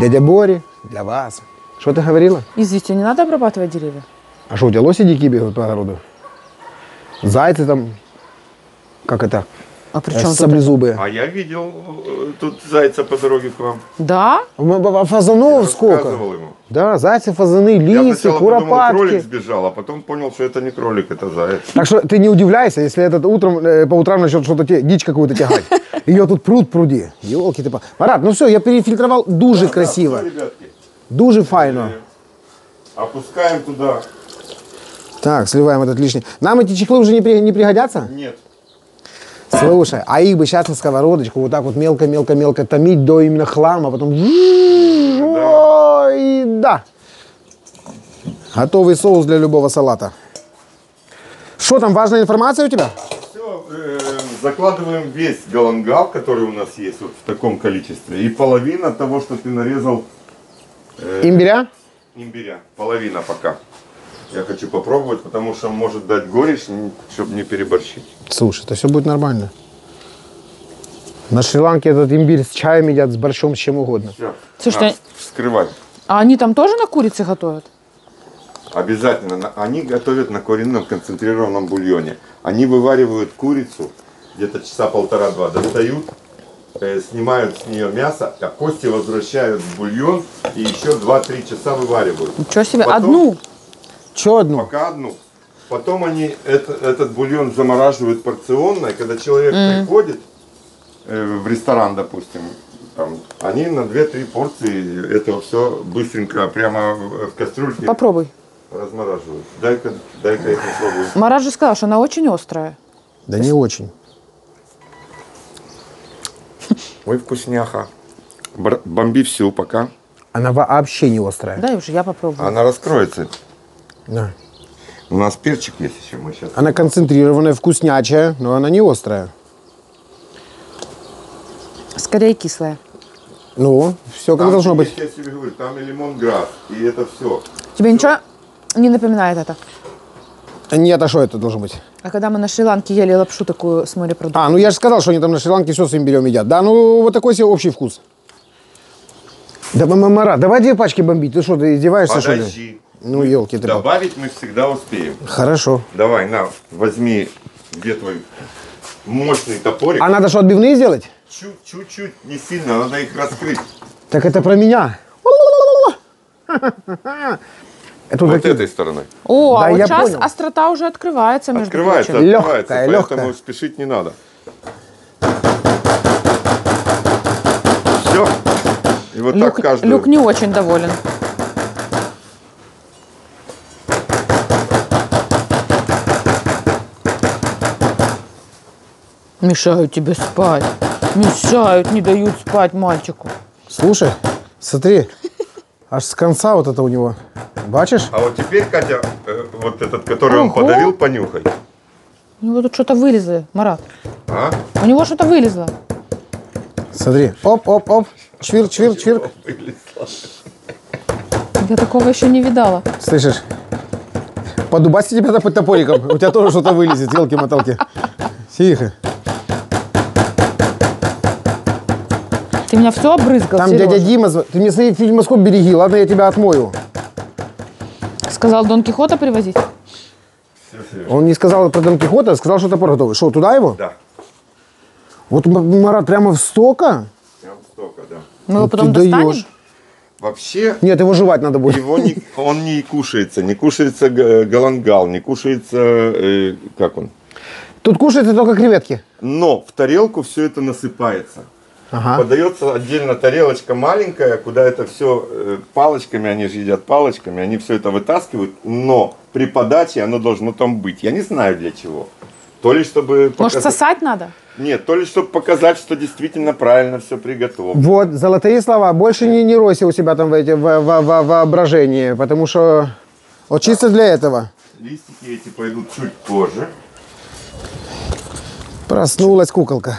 Дядя Боря, для вас. Что ты говорила? Известью не надо обрабатывать деревья. А что, у тебя лоси дикие бегают по городу? Зайцы там, как это... А причем саблезубые. А я видел тут зайца по дороге к вам. Да? А фазанов сколько? Ему. Да, зайцы, фазаны, лисы, я куропатки. Я кролик сбежал, а потом понял, что это не кролик, это заяц. Так что ты не удивляйся, если этот утром, по утрам начнет что-то, дичь какую-то тягать. Ее тут пруд пруди. Елки ты... Марат, ну все, я перефильтровал, дуже красиво. Дуже файно. Опускаем туда. Так, сливаем этот лишний. Нам эти чехлы уже не пригодятся? Нет. Слушай, а их бы сейчас на сковородочку вот так вот мелко-мелко-мелко томить до именно хлама, потом... Ой, да. Готовый соус для любого салата. Что там, важная информация у тебя? Все, э, закладываем весь галангал, который у нас есть вот в таком количестве. И половина того, что ты нарезал... Э, имбиря? Имбиря. Половина пока. Я хочу попробовать, потому что может дать горечь, чтобы не переборщить. Слушай, это все будет нормально. На Шри-Ланке этот имбирь с чаем едят, с борщом, с чем угодно. Все. Слушай, ты... вскрывай. А они там тоже на курице готовят? Обязательно. Они готовят на курином концентрированном бульоне. Они вываривают курицу, где-то часа полтора-два достают, э, снимают с нее мясо, а кости возвращают в бульон и еще два-три часа вываривают. Ничего себе, потом... одну? Че одну? Пока одну. Потом они это, этот бульон замораживают порционно, и когда человек mm. приходит э, в ресторан, допустим, там, они на две-три порции этого все быстренько прямо в кастрюльке. Попробуй. Размораживают. Дай-ка, дай-ка я попробую. Мараж же сказал, что она очень острая. Да не очень. Ой, вкусняха. Бомби всю пока. Она вообще не острая. Да, уже я попробую. Она раскроется. Да. У нас перчик есть еще, мы сейчас... Она концентрированная, вкуснячая, но она не острая. Скорее кислая. Ну, все как там должно быть. Я тебе говорю, там и лимонграсс, и это все. Тебе все. Ничего не напоминает это? Нет, а что это должно быть? А когда мы на Шри-Ланке ели лапшу такую с морепродуктами? А, ну я же сказал, что они там на Шри-Ланке все с имбирем едят. Да, ну вот такой себе общий вкус. Да, Мара, давай две пачки бомбить. Ты что, ты издеваешься, что ли? Ну, елки ты. Добавить мы всегда успеем. Хорошо. Давай, на, возьми, где твой мощный топорик. А надо что, отбивные сделать? Чуть-чуть, не сильно, надо их раскрыть. Так это про меня. Это вот какие... этой стороны. О, да, а вот сейчас понял. Острота уже открывается, между открывается, прочим. Открывается, легкая, поэтому легкая. Спешить не надо. Все. И вот Люк, так каждую. Люк не очень доволен. Мешают тебе спать. Мешают, не дают спать мальчику. Слушай, смотри, аж с конца вот это у него. Бачишь? А вот теперь, Катя, вот этот, который он подавил, понюхай. У него тут что-то вылезло, Марат. А? У него что-то вылезло. Смотри, оп-оп-оп, чвирк-чвирк-чвирк. Я такого еще не видала. Слышишь, подубаси тебя топориком, у тебя тоже что-то вылезет, елки-моталки. Тихо. Ты меня все обрызгал, там Сережа. Дядя Дима, ты мне свои фильмоскоп береги, ладно, я тебя отмою. Сказал Дон Кихота привозить? Все, он не сказал про Дон Кихота, а сказал, что топор готовый. Что, туда его? Да. Вот, Марат, прямо в стока? Прямо в стока, да. Мы его вот потом достанем? Даешь. Вообще... Нет, его жевать надо будет. Его не, он не кушается, не кушается галангал, не кушается... Э, как он? Тут кушается только креветки. Но в тарелку все это насыпается. Ага. Подается отдельно тарелочка маленькая, куда это все палочками, они же едят палочками, они все это вытаскивают, но при подаче оно должно там быть. Я не знаю для чего. То ли чтобы показать... Может, сосать надо? Нет, то ли чтобы показать, что действительно правильно все приготовлено. Вот, золотые слова. Больше не, не ройся у себя там в, эти, в, в, в воображении, потому что вот чисто для этого. Листики эти пойдут чуть позже. Проснулась куколка.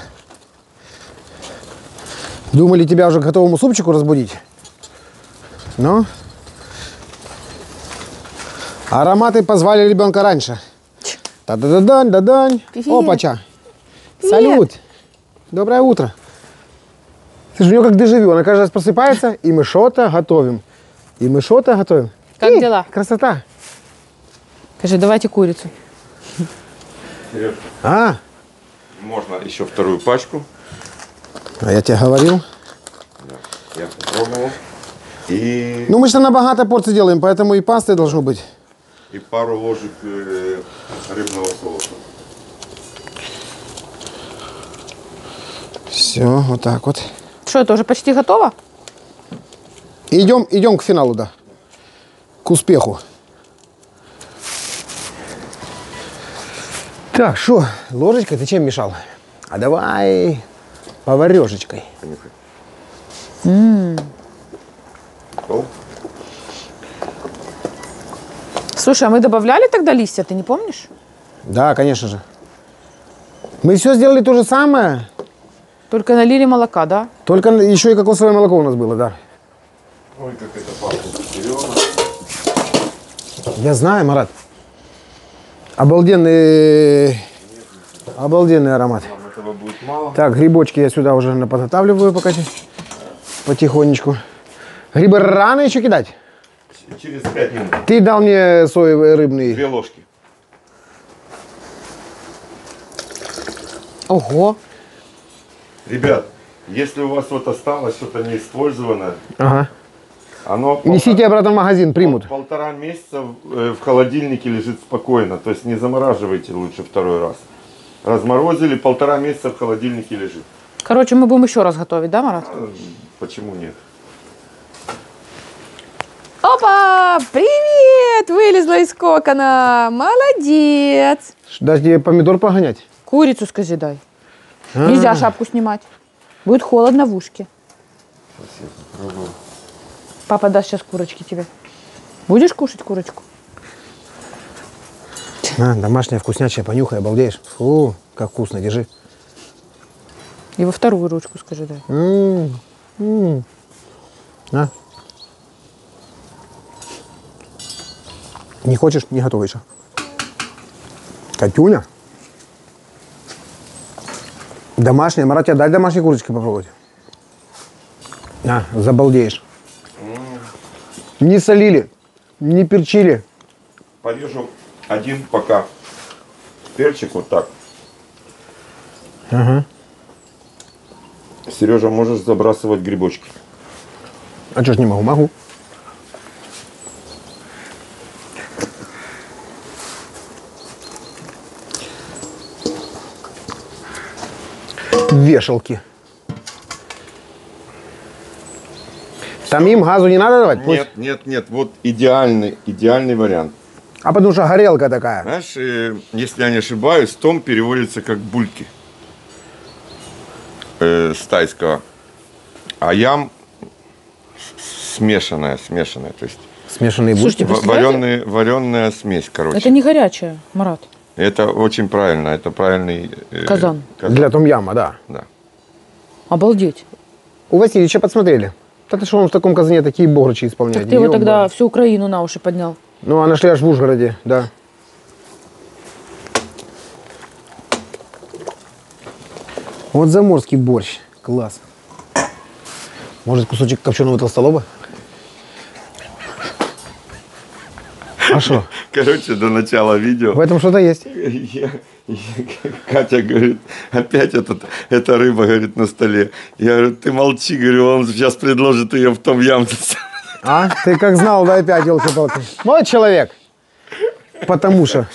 Думали тебя уже к готовому супчику разбудить, но ароматы позвали ребенка раньше. Та-да-да-дань, да-дань. Опача. Привет. Салют. Доброе утро. Слушай, у него как дежавю, она каждый раз просыпается, и мы что-то готовим. И мы что-то готовим. Как и, дела? Красота. Скажи, давайте курицу. Сереж, а? Можно еще вторую пачку. А я тебе говорил. Да, я попробовал. И... Ну мы же на богато порции делаем, поэтому и пасты должно быть. И пару ложек э, рыбного соуса. Все, вот так вот. Что, это уже почти готово? Идем, идем к финалу, да. К успеху. Так, что, ложечка, ты чем мешал? А давай поварежечкой. М-м. Слушай, а мы добавляли тогда листья, ты не помнишь? Да, конечно же. Мы все сделали то же самое. Только налили молока, да? Только еще и кокосовое молоко у нас было, да. Ой, как это пахнет. Я знаю, Марат. Обалденный, обалденный аромат. Нам этого будет мало. Так, грибочки я сюда уже подготавливаю пока потихонечку. Грибы рано еще кидать? Через пять минут. Ты дал мне соевый рыбный. Две ложки. Ого. Ребят, если у вас что-то осталось, что-то неиспользованное, ага. оно несите полтора, обратно в магазин, примут. Полтора месяца в холодильнике лежит спокойно, то есть не замораживайте лучше второй раз. Разморозили, полтора месяца в холодильнике лежит. Короче, мы будем еще раз готовить, да, Марат? Почему нет? Опа! Привет! Вылезла из кокона! Молодец! Дать тебе помидор погонять? Курицу, скажи, дай. А -а -а. Нельзя шапку снимать. Будет холодно в ушке. Папа даст сейчас курочки тебе. Будешь кушать курочку? На, домашняя вкуснячая, понюхай, обалдеешь. Фу, как вкусно, держи. И во вторую ручку, скажи, дай. М -м -м. На. Не хочешь, не готова еще. Катюня. Домашняя. Марат, тебе дай домашней курочки попробовать. На, забалдеешь. Не солили, не перчили. Порежу один пока. Перчик вот так. Ага. Сережа, можешь забрасывать грибочки. А что ж не могу? Могу. Вешалки. Там им газу не надо давать? Пусть... Нет, нет, нет. Вот идеальный, идеальный вариант. А потому что горелка такая. Знаешь, если я не ошибаюсь, том переводится как бульки. Э, с тайского. А ям смешанная, смешанная. То есть смешанные бульки. Слушайте, вареные, вареная смесь, короче. Это не горячая, Марат. Это очень правильно, это правильный э, казан. казан. Для том яма, да. да. Обалдеть. У Васильевича подсмотрели. Так что он в таком казане такие бограчи исполняет. Так ты его тогда был. Всю Украину на уши поднял. Ну, а нашли аж в Ужгороде, да. Вот заморский борщ, класс. Может, кусочек копченого толстолоба? А что? Короче, до начала видео. В этом что-то есть. Я, я, Катя говорит, опять этот, эта рыба, говорит, на столе. Я говорю, ты молчи, говорю, он сейчас предложит ее в том ямке. А? Ты как знал, да, опять, елки-палки. Молодой человек. Потому что.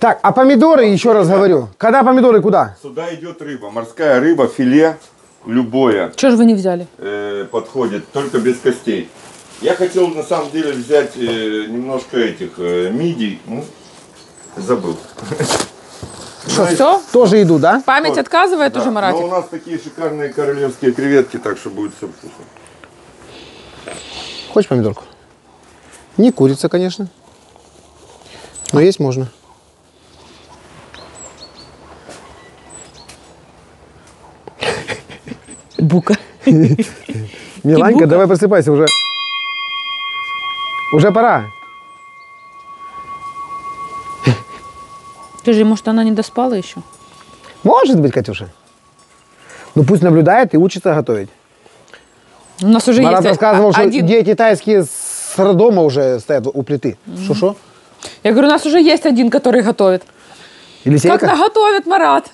Так, а помидоры, еще раз говорю. Когда помидоры, куда? Сюда идет рыба. Морская рыба, филе, любое. Чего же вы не взяли? Э, подходит, только без костей. Я хотел на самом деле взять э, немножко этих э, мидий, ну, забыл. Что, что? Тоже иду, да? Память вот. Отказывает да. уже, Маратик? Но у нас такие шикарные королевские креветки, так что будет все вкусно. Хочешь помидорку? Не курица, конечно, но есть можно. Бука. Миланька, давай просыпайся уже. Уже пора. Ты же, может, она не доспала еще? Может быть, Катюша. Ну, пусть наблюдает и учится готовить. У нас уже Марат есть рассказывал, один... что дети тайские с роддома уже стоят у плиты. Шушо? Mm -hmm. Я говорю, у нас уже есть один, который готовит. Елисейка? Как наготовит Марат.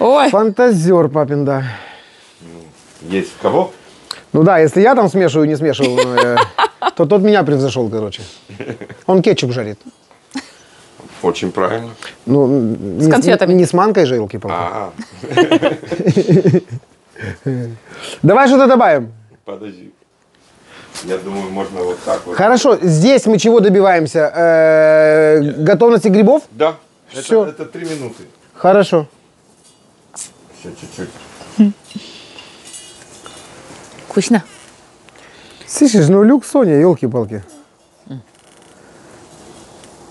Ой. Фантазер папин, да. Есть в кого? Ну да, если я там смешиваю, не смешиваю, то тот меня превзошел, короче. Он кетчуп жарит. Очень правильно. Ну, с конфетами. Не с манкой же, елки-палки. Давай что-то добавим. Подожди. Я думаю, можно вот так вот. Хорошо, здесь мы чего добиваемся? Готовности грибов? Да. Все. Это три минуты. Хорошо. еще чуть-чуть. Вкусно. Слышишь, ну Люк, Соня, елки-палки.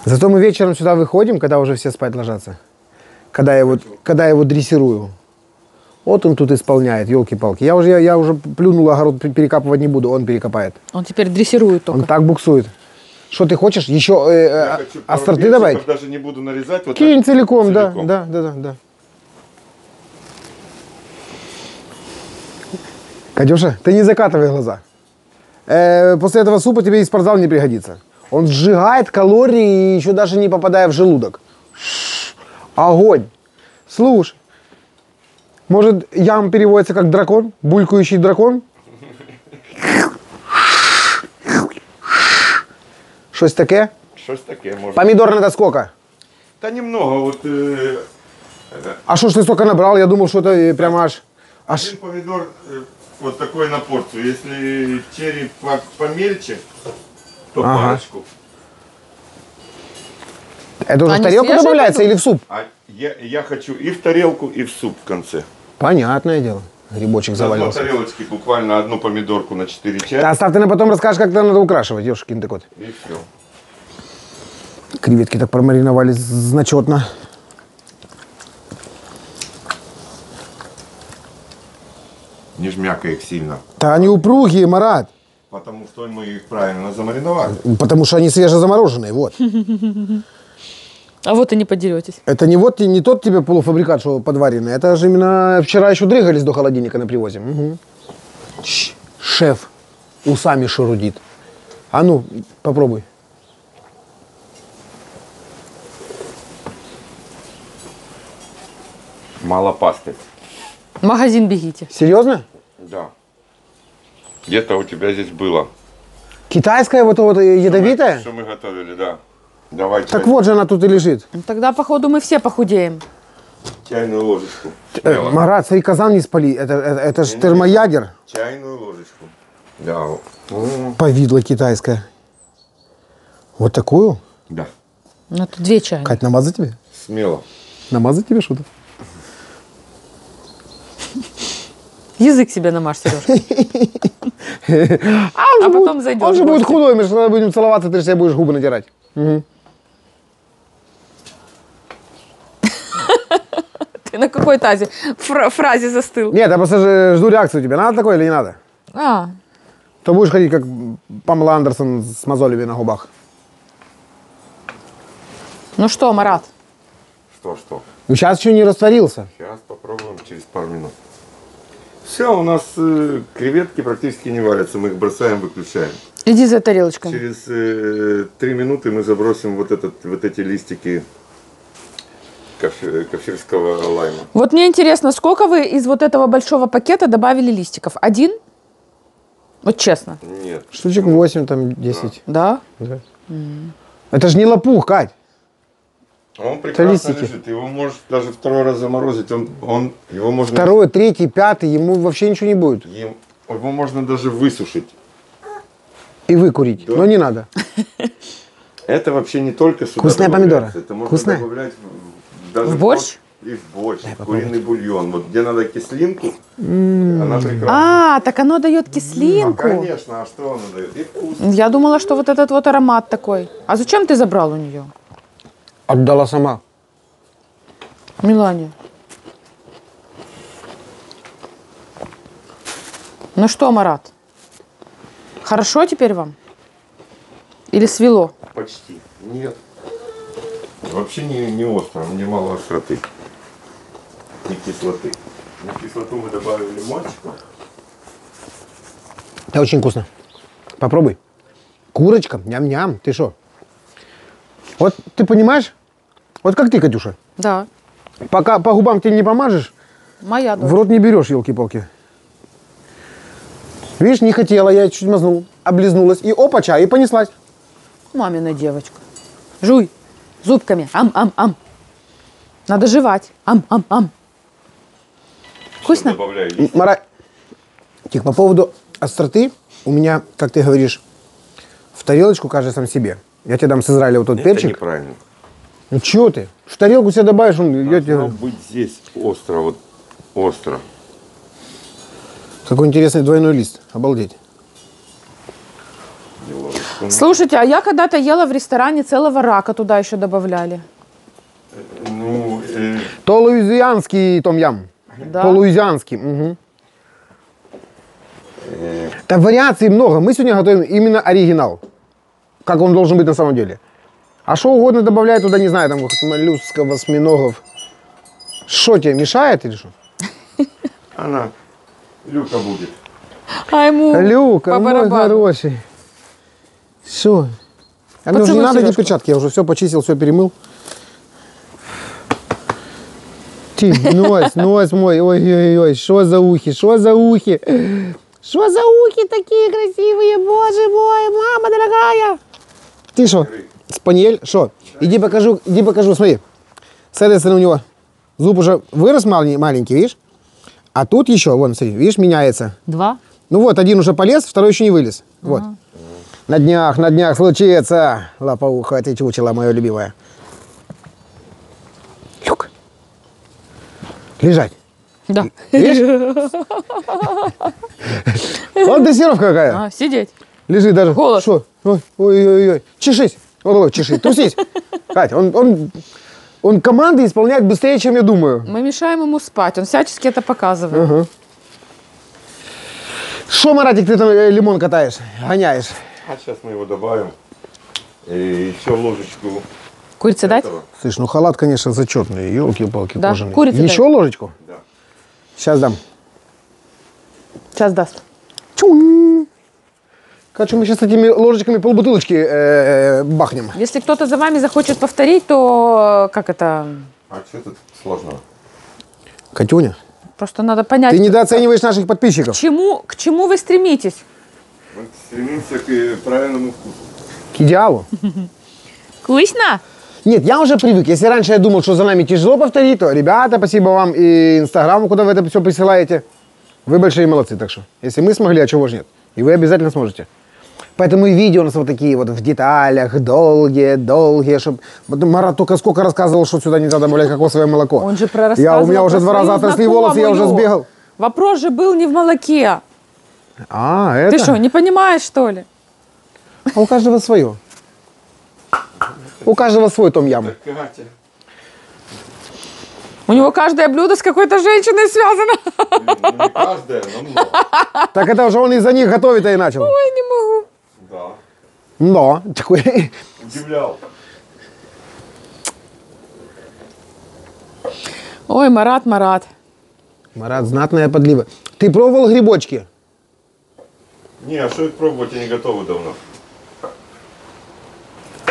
Зато мы вечером сюда выходим, когда уже все спать ложатся. Когда я его, когда я его дрессирую. Вот он тут исполняет, елки-палки. Я уже, я, я уже плюнул, огород перекапывать не буду, он перекопает. Он теперь дрессирует только. Он так буксует. Что ты хочешь? Еще э, э, остроты добавить? Я даже не буду нарезать. Вот кинь так, целиком, целиком, да, да, да, да. Катюша, ты не закатывай глаза. Э, после этого супа тебе и спортзал не пригодится. Он сжигает калории, еще даже не попадая в желудок. Огонь. Слушай, может, ям переводится как дракон? Булькающий дракон? Шось такое? Шось такое, может. Помидор надо сколько? Да немного, вот... Э, а что ж ты столько набрал? Я думал, что это прямо аж... аж... Один помидор э, вот такой на порцию. Если черри помельче, то ага. парочку. Это уже а в тарелку добавляется или в суп? А я, я хочу и в тарелку, и в суп в конце. Понятное дело. Грибочек завалился. На тарелочке буквально одну помидорку на четыре чая. Да, оставь, ты на потом расскажешь, как надо украшивать, ёшкин ты кот. И все. Креветки так промариновали значетно. Не жмякай их сильно. Да они упругие, Марат. Потому что мы их правильно замариновали. Потому что они свежезамороженные, вот. А вот и не подеретесь. Это не вот не тот тебе полуфабрикат, что подваренный. Это же именно вчера еще дрыгались до холодильника на привозе. Угу. Ч, шеф усами шурудит. А ну, попробуй. Мало пасты. В магазин бегите. Серьезно? Да. Где-то у тебя здесь было. Китайская вот, вот ядовитая? Что мы, что мы готовили, да. Давай, так вот же она тут и лежит. Тогда, походу, мы все похудеем. Чайную ложечку. Э, Марат, свой казан не спали. Это, это, это же термоядер. Чайную ложечку. Да. Повидло китайское. Вот такую? Да. Ну, тут две чайные. Кать, намазать тебе? Смело. Намазать тебе что-то? Язык себе намажь, Сережка. А потом зайдешь. Он же будет худой, мы же будем целоваться, ты же себе будешь губы натирать. Ты на какой тазе фразе застыл? Нет, я просто жду реакцию тебе. Надо такое или не надо? А. То будешь ходить как Памела Андерсон с мозолями на губах. Ну что, Марат? Что, что? Ну сейчас еще не растворился. Сейчас попробуем через пару минут. Все, у нас э, креветки практически не варятся, мы их бросаем, выключаем. Иди за тарелочкой. Через э, три минуты мы забросим вот, этот, вот эти листики кафе, кафирского лайма. Вот мне интересно, сколько вы из вот этого большого пакета добавили листиков? Один? Вот честно. Нет. Штучек восемь, там десять. Да? Да. да. Это же не лопух, Кать. Он прекрасно лежит, его можешь даже второй раз заморозить, он, он, его можно... Второй, третий, пятый, ему вообще ничего не будет. Ем... Его можно даже высушить. И выкурить, да. Но не надо. Это вообще не только сюда. Вкусная помидора. Это можно Вкусная? добавлять даже в борщ. И в борщ, куриный бульон. Вот где надо кислинку, mm. она прекрасна. А, так оно дает кислинку? А, конечно, а что оно дает? И вкус. Я думала, что вот этот вот аромат такой. А зачем ты забрал у нее? Отдала сама. Милане. Ну что, Марат? Хорошо теперь вам? Или свело? Почти. Нет. Вообще не, не остро. Мне мало остроты. И кислоты. На кислоту мы добавили лимончику. Это очень вкусно. Попробуй. Курочка. Ням-ням. Ты шо? Вот ты понимаешь, вот как ты, Катюша. Да. Пока по губам ты не помажешь, Моя в рот не берешь, елки-палки. Видишь, не хотела, я чуть мазнул, облизнулась, и опача, и понеслась. Мамина девочка. Жуй, зубками, ам-ам-ам. Надо жевать, ам-ам-ам. Вкусно? Мара... Тих, по поводу остроты, у меня, как ты говоришь, в тарелочку каждый сам себе. Я тебе дам с Израиля вот тот это перчик. Это неправильно. Ну чего ты? В тарелку себе добавишь, он... Должно я тебе... быть здесь остро, вот остро. Какой интересный двойной лист. Обалдеть. Слушайте, а я когда-то ела в ресторане целого рака, туда еще добавляли. Ну, э... То луизианский том ям. Да. То луизианский. Угу. Э... Да, вариаций много. Мы сегодня готовим именно оригинал. Как он должен быть на самом деле. А что угодно добавляют туда, не знаю, там моллюсков, осьминогов. Что тебе мешает или что? Она Люка будет. А ему Люка, мой хороший. Все. А мне уже не надо эти перчатки, я уже все почистил, все перемыл. Ты, нос, нос мой, ой-ой-ой, что за ухи, что за ухи? Что за ухи такие красивые, боже мой, мама дорогая. Ты что, спаниель, что? Иди покажу, иди покажу, смотри. С этой стороны у него зуб уже вырос маленький, видишь? А тут еще, вон, смотри, видишь, меняется. Два? Ну вот, один уже полез, второй еще не вылез. Ага. Вот. На днях, на днях случится, лапауха отечучила, моя любимая. Люк. Лежать. Да. Видишь? Вот дозировка какая. А, сидеть. Лежи даже. Голос. Что? Ой-ой-ой. Чешись. Ой-ой, чешись. Трусись. Кать, он, он, он команды исполняет быстрее, чем я думаю. Мы мешаем ему спать. Он всячески это показывает. Ага. Что, Маратик, ты там лимон катаешь, гоняешь? А сейчас мы его добавим. И еще ложечку. Курицы этого. Дать? Слышь, ну халат, конечно, зачетный. Елки-палки, да. Кожаный. Курицы еще дать. Ложечку? Да. Сейчас дам. Сейчас даст. Чум. Хочу, мы сейчас этими ложечками полбутылочки э -э бахнем. Если кто-то за вами захочет повторить, то как это? А что тут сложного? Катюня? Просто надо понять. Ты недооцениваешь как... наших подписчиков. К чему, к чему вы стремитесь? Мы стремимся к правильному вкусу. К идеалу. Вкусно? Нет, я уже привык. Если раньше я думал, что за нами тяжело повторить, то, ребята, спасибо вам и Инстаграму, куда вы это все присылаете. Вы большие молодцы, так что. Если мы смогли, а чего же нет? И вы обязательно сможете. Поэтому и видео у нас вот такие вот в деталях, долгие, долгие, чтобы... Марат только сколько рассказывал, что сюда нельзя добавлять кокосовое молоко. Он же прорассказывал. Я, у меня уже два раза отросли волосы, я уже сбегал. Вопрос же был не в молоке. А, это... Ты что, не понимаешь, что ли? А у каждого свое. У каждого свой том ям. У него каждое блюдо с какой-то женщиной связано. Ну, не каждое, но много. Так это уже он из-за них готовит и начал. Ой, не могу. Да. Но. Такой... Удивлял. Ой, Марат, Марат. Марат, знатная подлива. Ты пробовал грибочки? Не, а что их пробовать, я не готовы давно.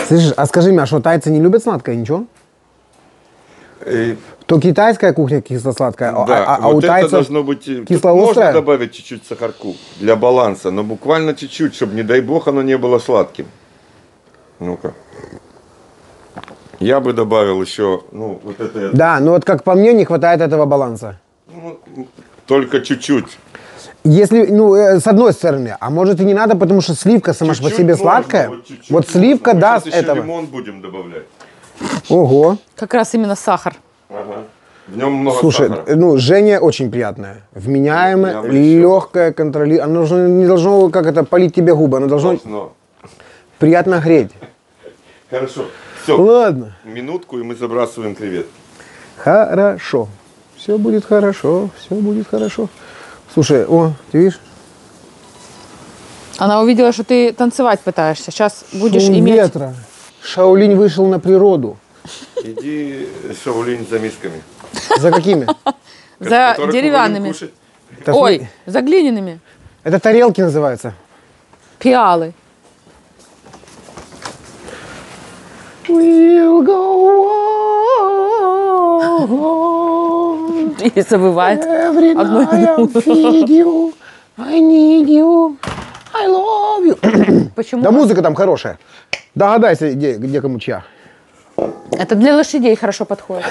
Слышишь, а скажи мне, а что, тайцы не любят сладкое, ничего? И... То китайская кухня кисло-сладкая, да, а, а вот у тайцев должно быть кисло-острое. Можно добавить чуть-чуть сахарку для баланса, но буквально чуть-чуть, чтобы, не дай бог, оно не было сладким. Ну-ка. Я бы добавил еще, ну, вот это... Да, но вот как по мне, не хватает этого баланса. Ну, только чуть-чуть. Если, ну, с одной стороны, а может и не надо, потому что сливка сама чуть-чуть по себе можно, сладкая. Вот, чуть-чуть вот сливка даст этого. Сейчас еще лимон будем добавлять. Ого. Как раз именно сахар. Ага. В нем много Слушай, сахара. Ну, Женя очень приятная, вменяемая, легкая, контроли... Оно должно, не должно, как это, палить тебе губы, оно должно, должно. приятно греть. Хорошо, все, ладно. Минутку, и мы забрасываем креветки. Хорошо, все будет хорошо, все будет хорошо. Слушай, о, ты видишь? Она увидела, что ты танцевать пытаешься, сейчас будешь Шум иметь... ветра. Шаолинь вышел на природу. Иди, Шаулинь, за мисками. За какими? За деревянными. Ой, за глиняными. Это тарелки называются. Пиалы. We'll go on. И забывает. Одно и I need you. I love you. Почему? Да музыка там хорошая. Догадайся, где, где кому чья. Это для лошадей хорошо подходит.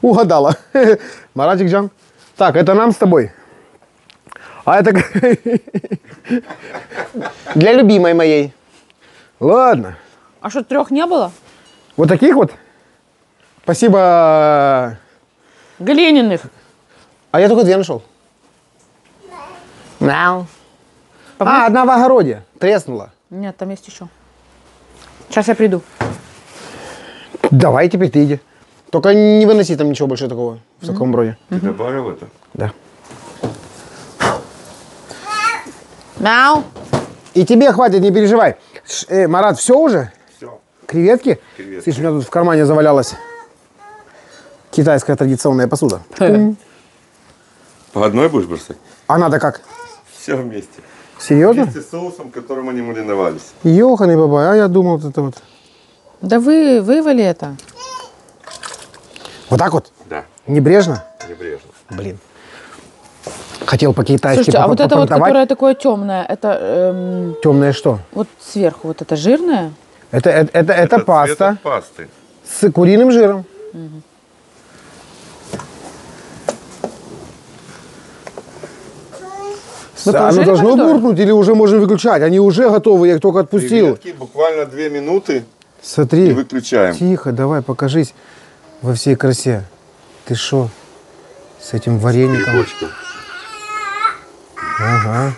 Угадала. Маратик Джан. Так, это нам с тобой. А это для любимой моей. Ладно. А что, трех не было? Вот таких вот? Спасибо. Глиняных. А я только две нашел. Мяу. А, одна в огороде. Треснула. Нет, там есть еще. Сейчас я приду. Давай теперь ты иди. Только не выноси там ничего больше такого. В mm-hmm. таком роде. Ты mm-hmm. добавил это? Да. Мяу. И тебе хватит, не переживай. Ш, э, Марат, все уже? Все. Креветки? Креветки. Слышь, у меня тут в кармане завалялась китайская традиционная посуда. По одной будешь бросать? А надо как? Все вместе. Серьезно? Вместе с соусом, которым они мариновались. Ёханый баба, а я думал, это вот... Да вы вывали это. Вот так вот? Да. Небрежно? Небрежно. Блин. Хотел по-китайски. Слушайте, а вот это вот, которое такое темное, это... Эм... Темное что? Вот сверху, вот это жирное? Это, это, это, это, это паста пасты. С куриным жиром. Угу. Оно должно буркнуть или уже можно выключать? Они уже готовы, я их только отпустил. Креветки, буквально две минуты. Смотри, и выключаем. Тихо, давай, покажись во всей красе. Ты шо с этим вареником? Грибочком. Ага.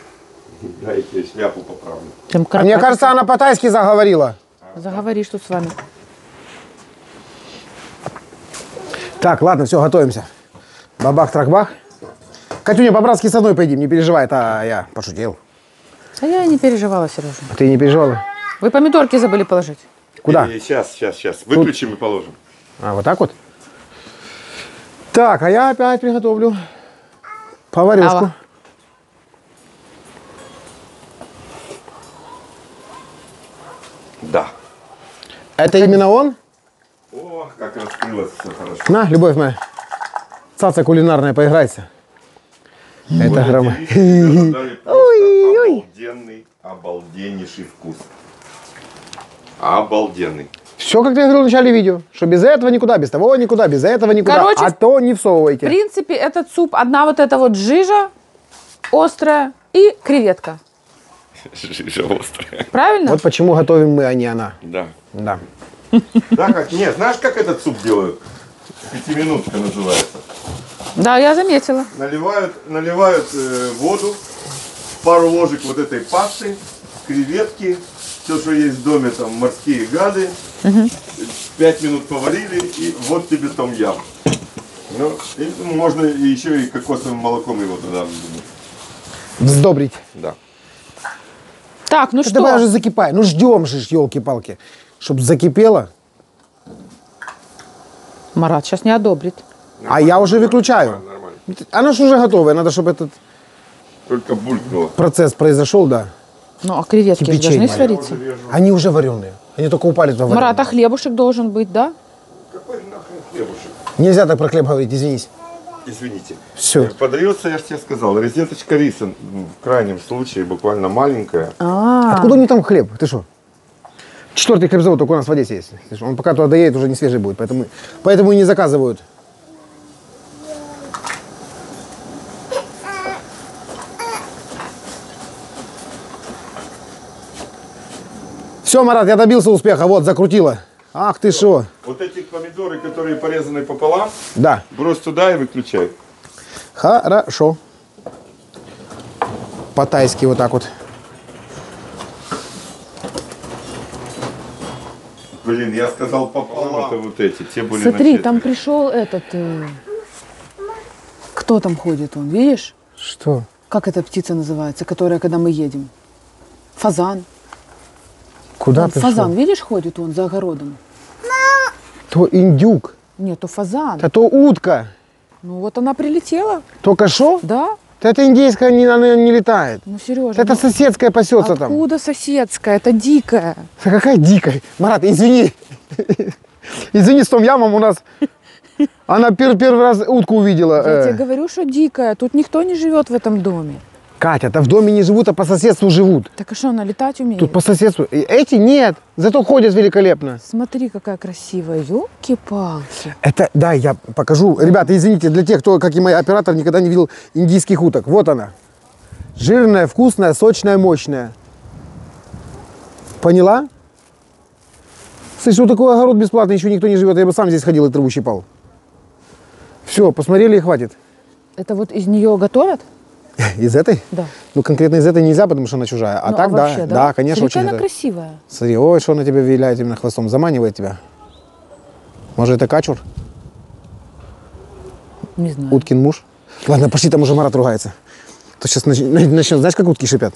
Дайте шляпу поправлю. Там карпат... а мне кажется, она по-тайски заговорила. Заговори, что с вами. Так, ладно, все, готовимся. Бабах-тракбах. Катюня, по-братски со мной поедим, не переживай, а я пошутил. А я не переживала, Сережа. А ты не переживала? Вы помидорки забыли положить. Куда? И, и, сейчас, сейчас, сейчас. Выключим тут... и положим. А, вот так вот? Так, а я опять приготовлю поварешку. Ава. Да. Это как... именно он? О, как раскрылось все хорошо. На, любовь моя, цаца кулинарная, поиграйся. Это грамма. Ой-ой-ой. Обалденный, обалденнейший вкус. Обалденный. Все, как я говорил в начале видео, что без этого никуда, без того никуда, без этого никуда. Короче, а то не всовывайте. В принципе, этот суп, одна вот эта вот жижа острая и креветка. Жижа острая. Правильно? Вот почему готовим мы, а не она. Да. Да. Да, как? Нет, знаешь, как этот суп делают? Пятиминутка называется. Да, я заметила. Наливают, наливают э, воду, пару ложек вот этой пасты, креветки, все, что есть в доме, там морские гады. Угу. Пять минут поварили, и вот тебе том ям. Ну, и можно еще и кокосовым молоком его туда вздобрить. Да. Так, ну что? Давай уже закипай. Ну ждем же, елки-палки, чтобы закипело. Марат сейчас не одобрит. Нормально, а я уже выключаю. Нормально, нормально. Она же уже готовая, надо, чтобы этот только булькнуло. Процесс произошел, да. Ну, а креветки должны свариться? Уже они уже вареные, они только упали туда. Марат, а хлебушек должен быть, да? Какой нахрен хлебушек? Нельзя так про хлеб говорить, извинись. Извините. Все. Подается, я же тебе сказал, резеточка риса, в крайнем случае, буквально маленькая. А-а-а. Откуда у них там хлеб? Ты что? Четвертый хлебзавод только у нас в Одессе есть. Он пока туда доедет, уже не свежий будет, поэтому, поэтому и не заказывают. Все, Марат, я добился успеха, вот, закрутила. Ах ты шо. Вот эти помидоры, которые порезаны пополам, да. Брось туда и выключай. Хорошо. По-тайски вот так вот. Блин, я сказал пополам, это вот эти, те были. Смотри, там пришел этот, э... кто там ходит, он, видишь? Что? Как эта птица называется, которая, когда мы едем? Фазан. Куда он, пришел? Фазан, видишь, ходит он за огородом. То индюк. Нет, то фазан. А то утка. Ну вот она прилетела. Только шо? Да. То это индейская, не, она не летает. Ну, Сережа. То это ну, соседская пасется там. Откуда соседская? Это дикая. Да какая дикая? Марат, извини. Извини, с том ямом у нас... Она первый раз утку увидела. Я тебе говорю, что дикая. Тут никто не живет в этом доме. Катя, да в доме не живут, а по соседству живут. Так а что, она летать умеет? Тут по соседству. Эти нет, зато ходят великолепно. Смотри, какая красивая, ёлки-палки. Это, да, я покажу. Ребята, извините, для тех, кто, как и мой оператор, никогда не видел индийских уток. Вот она. Жирная, вкусная, сочная, мощная. Поняла? Слышь, ну такой огород бесплатный, еще никто не живет. Я бы сам здесь ходил и траву щипал. Все, посмотрели и хватит. Это вот из нее готовят? Из этой? Да. Ну, конкретно из этой нельзя, потому что она чужая. А ну, так, а вообще, да, да, да, конечно, очень. Она красивая. Смотри, ой, что она тебя виляет именно хвостом, заманивает тебя. Может, это качур? Не знаю. Уткин муж? Ладно, пошли, там уже Марат ругается. То сейчас начнем. Знаешь, как утки шипят?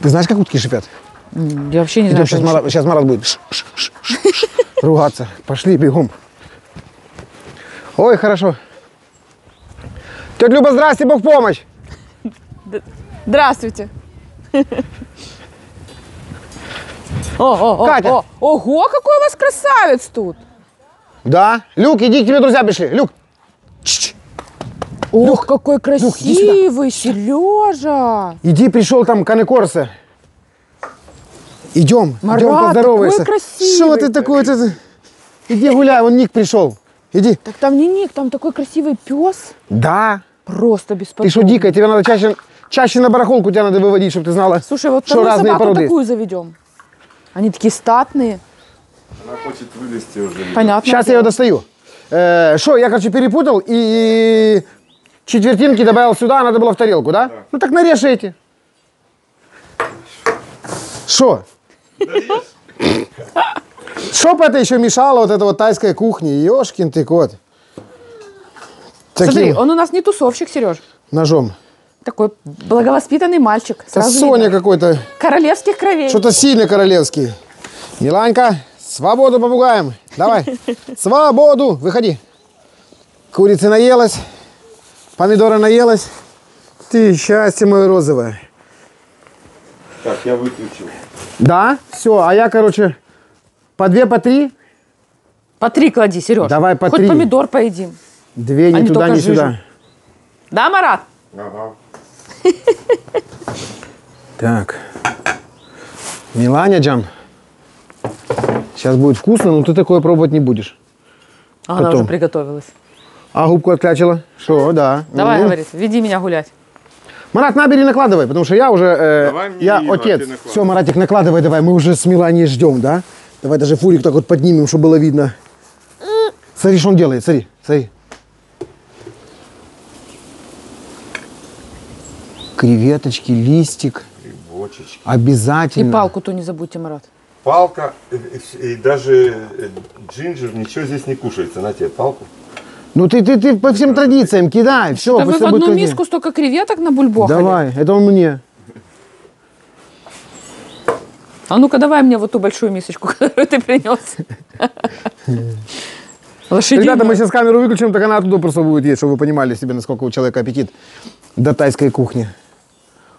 Ты знаешь, как утки шипят? Я вообще не знаю. Сейчас Марат, сейчас Марат будет ругаться. Пошли, бегом. Ой, хорошо. Тетя Люба, здрасте, Бог помощь! Здравствуйте. Катя! Ого, какой у вас красавец тут! Да. Люк, иди, к тебе друзья пришли. Люк! Ох, какой красивый, Сережа! Иди, пришел там канекорса. Идем, идем, поздоровайся. Что ты такой? Иди гуляй, он Ник пришел. Иди. Так там не Ник, там такой красивый пес. Да. Просто бесподобно. Ты что, дикая, тебе надо чаще, чаще на барахолку тебя надо выводить, чтобы ты знала, слушай, вот что разные породы. Такую заведем. Они такие статные. Она хочет вылезти уже. Понятно. Сейчас я ее достаю. Что, я, короче, перепутал и четвертинки добавил сюда, надо было в тарелку, да? Да. Ну так нарежь эти. Что? Чтоб это еще мешало вот эта вот тайская кухня, ёшкин ты кот. Таким... Смотри, он у нас не тусовщик, Сереж. Ножом. Такой благовоспитанный мальчик. Это Соня какой-то. Королевских кровей. Что-то сильно королевский. Миланька, свободу попугаем. Давай. Свободу. Выходи. Курицы наелась. Помидоры наелась. Ты, счастье мое розовое. Так, я выключил. Да? Все, а я, короче... По две, по три? По три клади, Сереж. Давай по Хоть три. Хоть помидор поедим. Две не а туда, не жижу. Сюда. Да, Марат? Ага. Так. Миланя, Джам. Сейчас будет вкусно, но ты такое пробовать не будешь. А она уже приготовилась. А губку отклячила? Что, да. Давай, угу. Говорит, веди меня гулять. Марат, набери, накладывай, потому что я уже... Э, давай мне я его, отец. Все, Маратик, накладывай давай, мы уже с Миланей ждем, да? Давай даже фурик так вот поднимем, чтобы было видно. Смотри, что он делает, смотри, смотри. Креветочки, листик. Грибочечки. Обязательно. И палку-то не забудьте, Марат. Палка и даже джинджер, ничего здесь не кушается. На тебе палку. Ну ты, ты, ты по всем традициям кидай, все. Да вы в одну миску столько креветок на бульбохали. Давай, это он мне. А ну-ка, давай мне вот ту большую мисочку, которую ты принес. Ребята, мы сейчас камеру выключим, так она оттуда просто будет есть, чтобы вы понимали себе, насколько у человека аппетит до тайской кухни.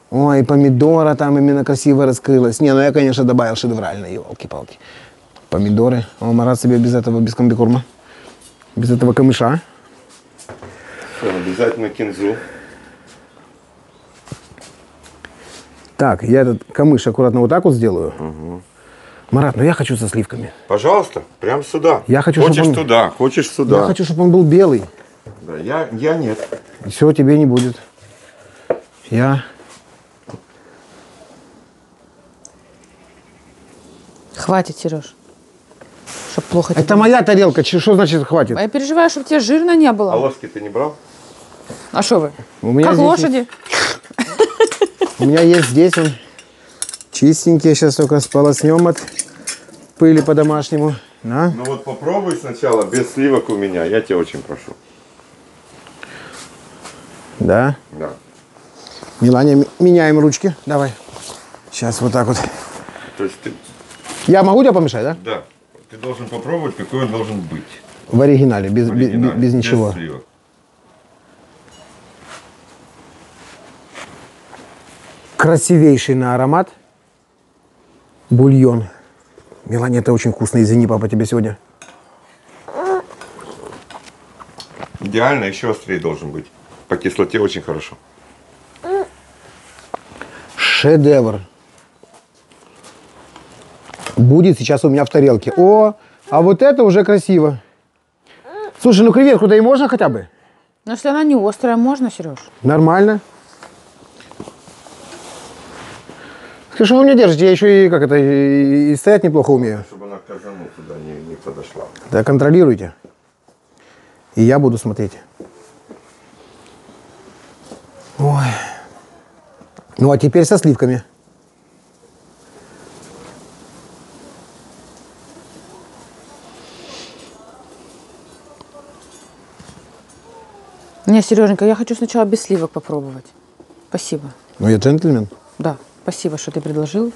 Ой, помидора там именно красиво раскрылась. Не, ну я, конечно, добавил шедеврально, елки-палки. Помидоры. О, Марат себе без этого, без комбикорма. Без этого камыша. Все, обязательно кинзу. Так, я этот камыш аккуратно вот так вот сделаю. Угу. Марат, ну я хочу со сливками. Пожалуйста, прям сюда. Я хочу, хочешь он... туда, хочешь сюда. Я хочу, чтобы он был белый. Да, я, я нет. Все, тебе не будет. Я... Хватит, Сереж. Чтоб плохо тебе... Это моя тарелка, что значит хватит? А я переживаю, чтобы тебе жирно не было. А ложки ты не брал? А что вы? У меня как лошади. У меня есть здесь он чистенький, сейчас только сполоснем от пыли по-домашнему. Ну вот попробуй сначала без сливок у меня, я тебя очень прошу. Да? Да. Миланя, меняем ручки, давай. Сейчас вот так вот. То есть ты... Я могу тебя помешать, да? Да. Ты должен попробовать, какой он должен быть. В оригинале, без, В оригинале. без, без ничего. Без сливок. Красивейший на аромат бульон. Милане, это очень вкусно. Извини, папа, тебе сегодня. Идеально, еще острее должен быть. По кислоте очень хорошо. Шедевр. Будет сейчас у меня в тарелке. О, а вот это уже красиво. Слушай, ну креветку-то и можно хотя бы? Ну, если она не острая, можно, Сереж? Нормально. Ты что вы меня держите? Я еще и как это и, и стоять неплохо умею. Чтобы она к казану туда не, не подошла. Да контролируйте. И я буду смотреть. Ой. Ну а теперь со сливками. Не, Сереженька, я хочу сначала без сливок попробовать. Спасибо. Ну я джентльмен. Да, спасибо, что ты предложил.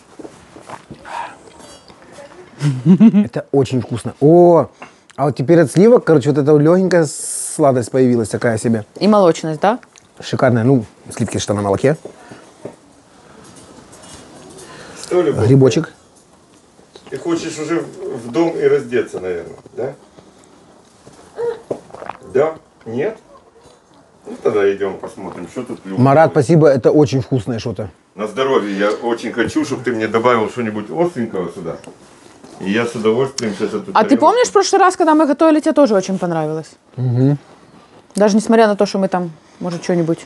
Это очень вкусно. О, а вот теперь от сливок, короче, вот эта легенькая сладость появилась такая себе. И молочность, да? Шикарная. Ну, сливки что на молоке. Что, Любовь, грибочек. Ты хочешь уже в дом и раздеться, наверное, да? Да? Нет? Ну, тогда идем посмотрим, что тут Любовь. Марат, спасибо, это очень вкусное что-то. На здоровье. Я очень хочу, чтобы ты мне добавил что-нибудь остренького сюда. И я с удовольствием сейчас эту... А ты помнишь, в прошлый раз, когда мы готовили, тебе тоже очень понравилось? Угу. Даже несмотря на то, что мы там, может, что-нибудь...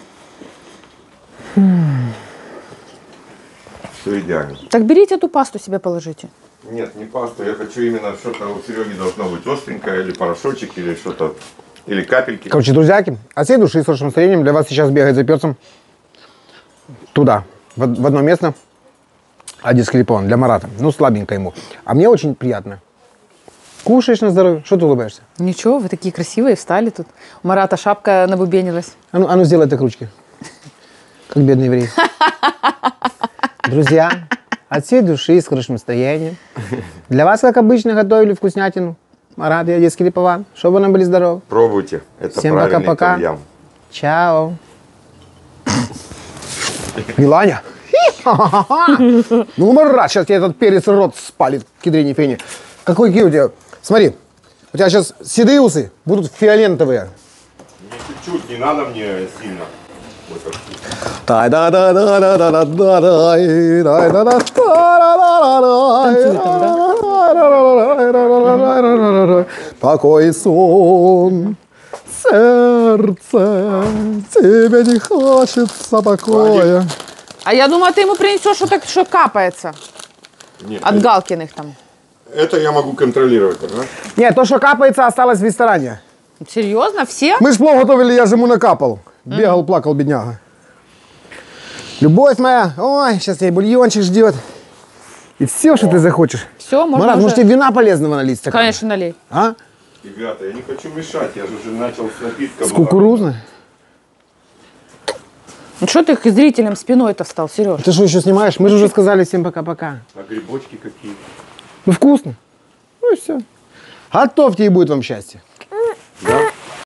Все идеально. Так берите эту пасту себе положите. Нет, не пасту. Я хочу именно что-то у Сереги должно быть остренькое, или порошочек, или что-то, или капельки. Короче, друзьяки, от всей души с вашим настроением для вас сейчас бегать за перцем туда, в одно место. А Кисклепан для Марата. Ну, слабенько ему. А мне очень приятно. Кушаешь на здоровье? Что ты улыбаешься? Ничего, вы такие красивые, встали тут. У Марата шапка набубенилась. А ну, а ну сделай так ручки. Как бедный еврей. Друзья, от всей души, с хорошим настроением. Для вас, как обычно, готовили вкуснятину. Марат и Кисклепан. Чтобы нам были здоровы. Пробуйте. Это всем пока-пока. Чао. Миланя. Ну, Марат, сейчас тебе этот перец рот спалит, кедрени фени. Какой кир у тебя? Смотри, у тебя сейчас седые усы будут фиолентовые. Чуть-чуть, не надо мне сильно. Покой сон. Сердце, тебе не хочется покоя. А я думала, ты ему принесешь, что так что капается. Нет, от нет. Галкиных там. Это я могу контролировать, да? Нет, то, что капается, осталось в ресторане. Серьезно? Все? Мы ж плов готовили, я же ему накапал. Бегал, mm. плакал, бедняга. Любовь моя. Ой, сейчас ей бульончик ждет. И все, что О. ты захочешь. Все, можно Марат, уже... может, тебе вина полезного налить? Стакан? Конечно, налей. А? Ребята, я не хочу мешать, я же уже начал с напитка. С кукурузной? Ну что ты к зрителям спиной-то встал, Сереж? Ты что, еще снимаешь? Мы же уже сказали всем пока-пока. А грибочки какие? Ну вкусно. Ну и все. Готовьте, и будет вам счастье. Да?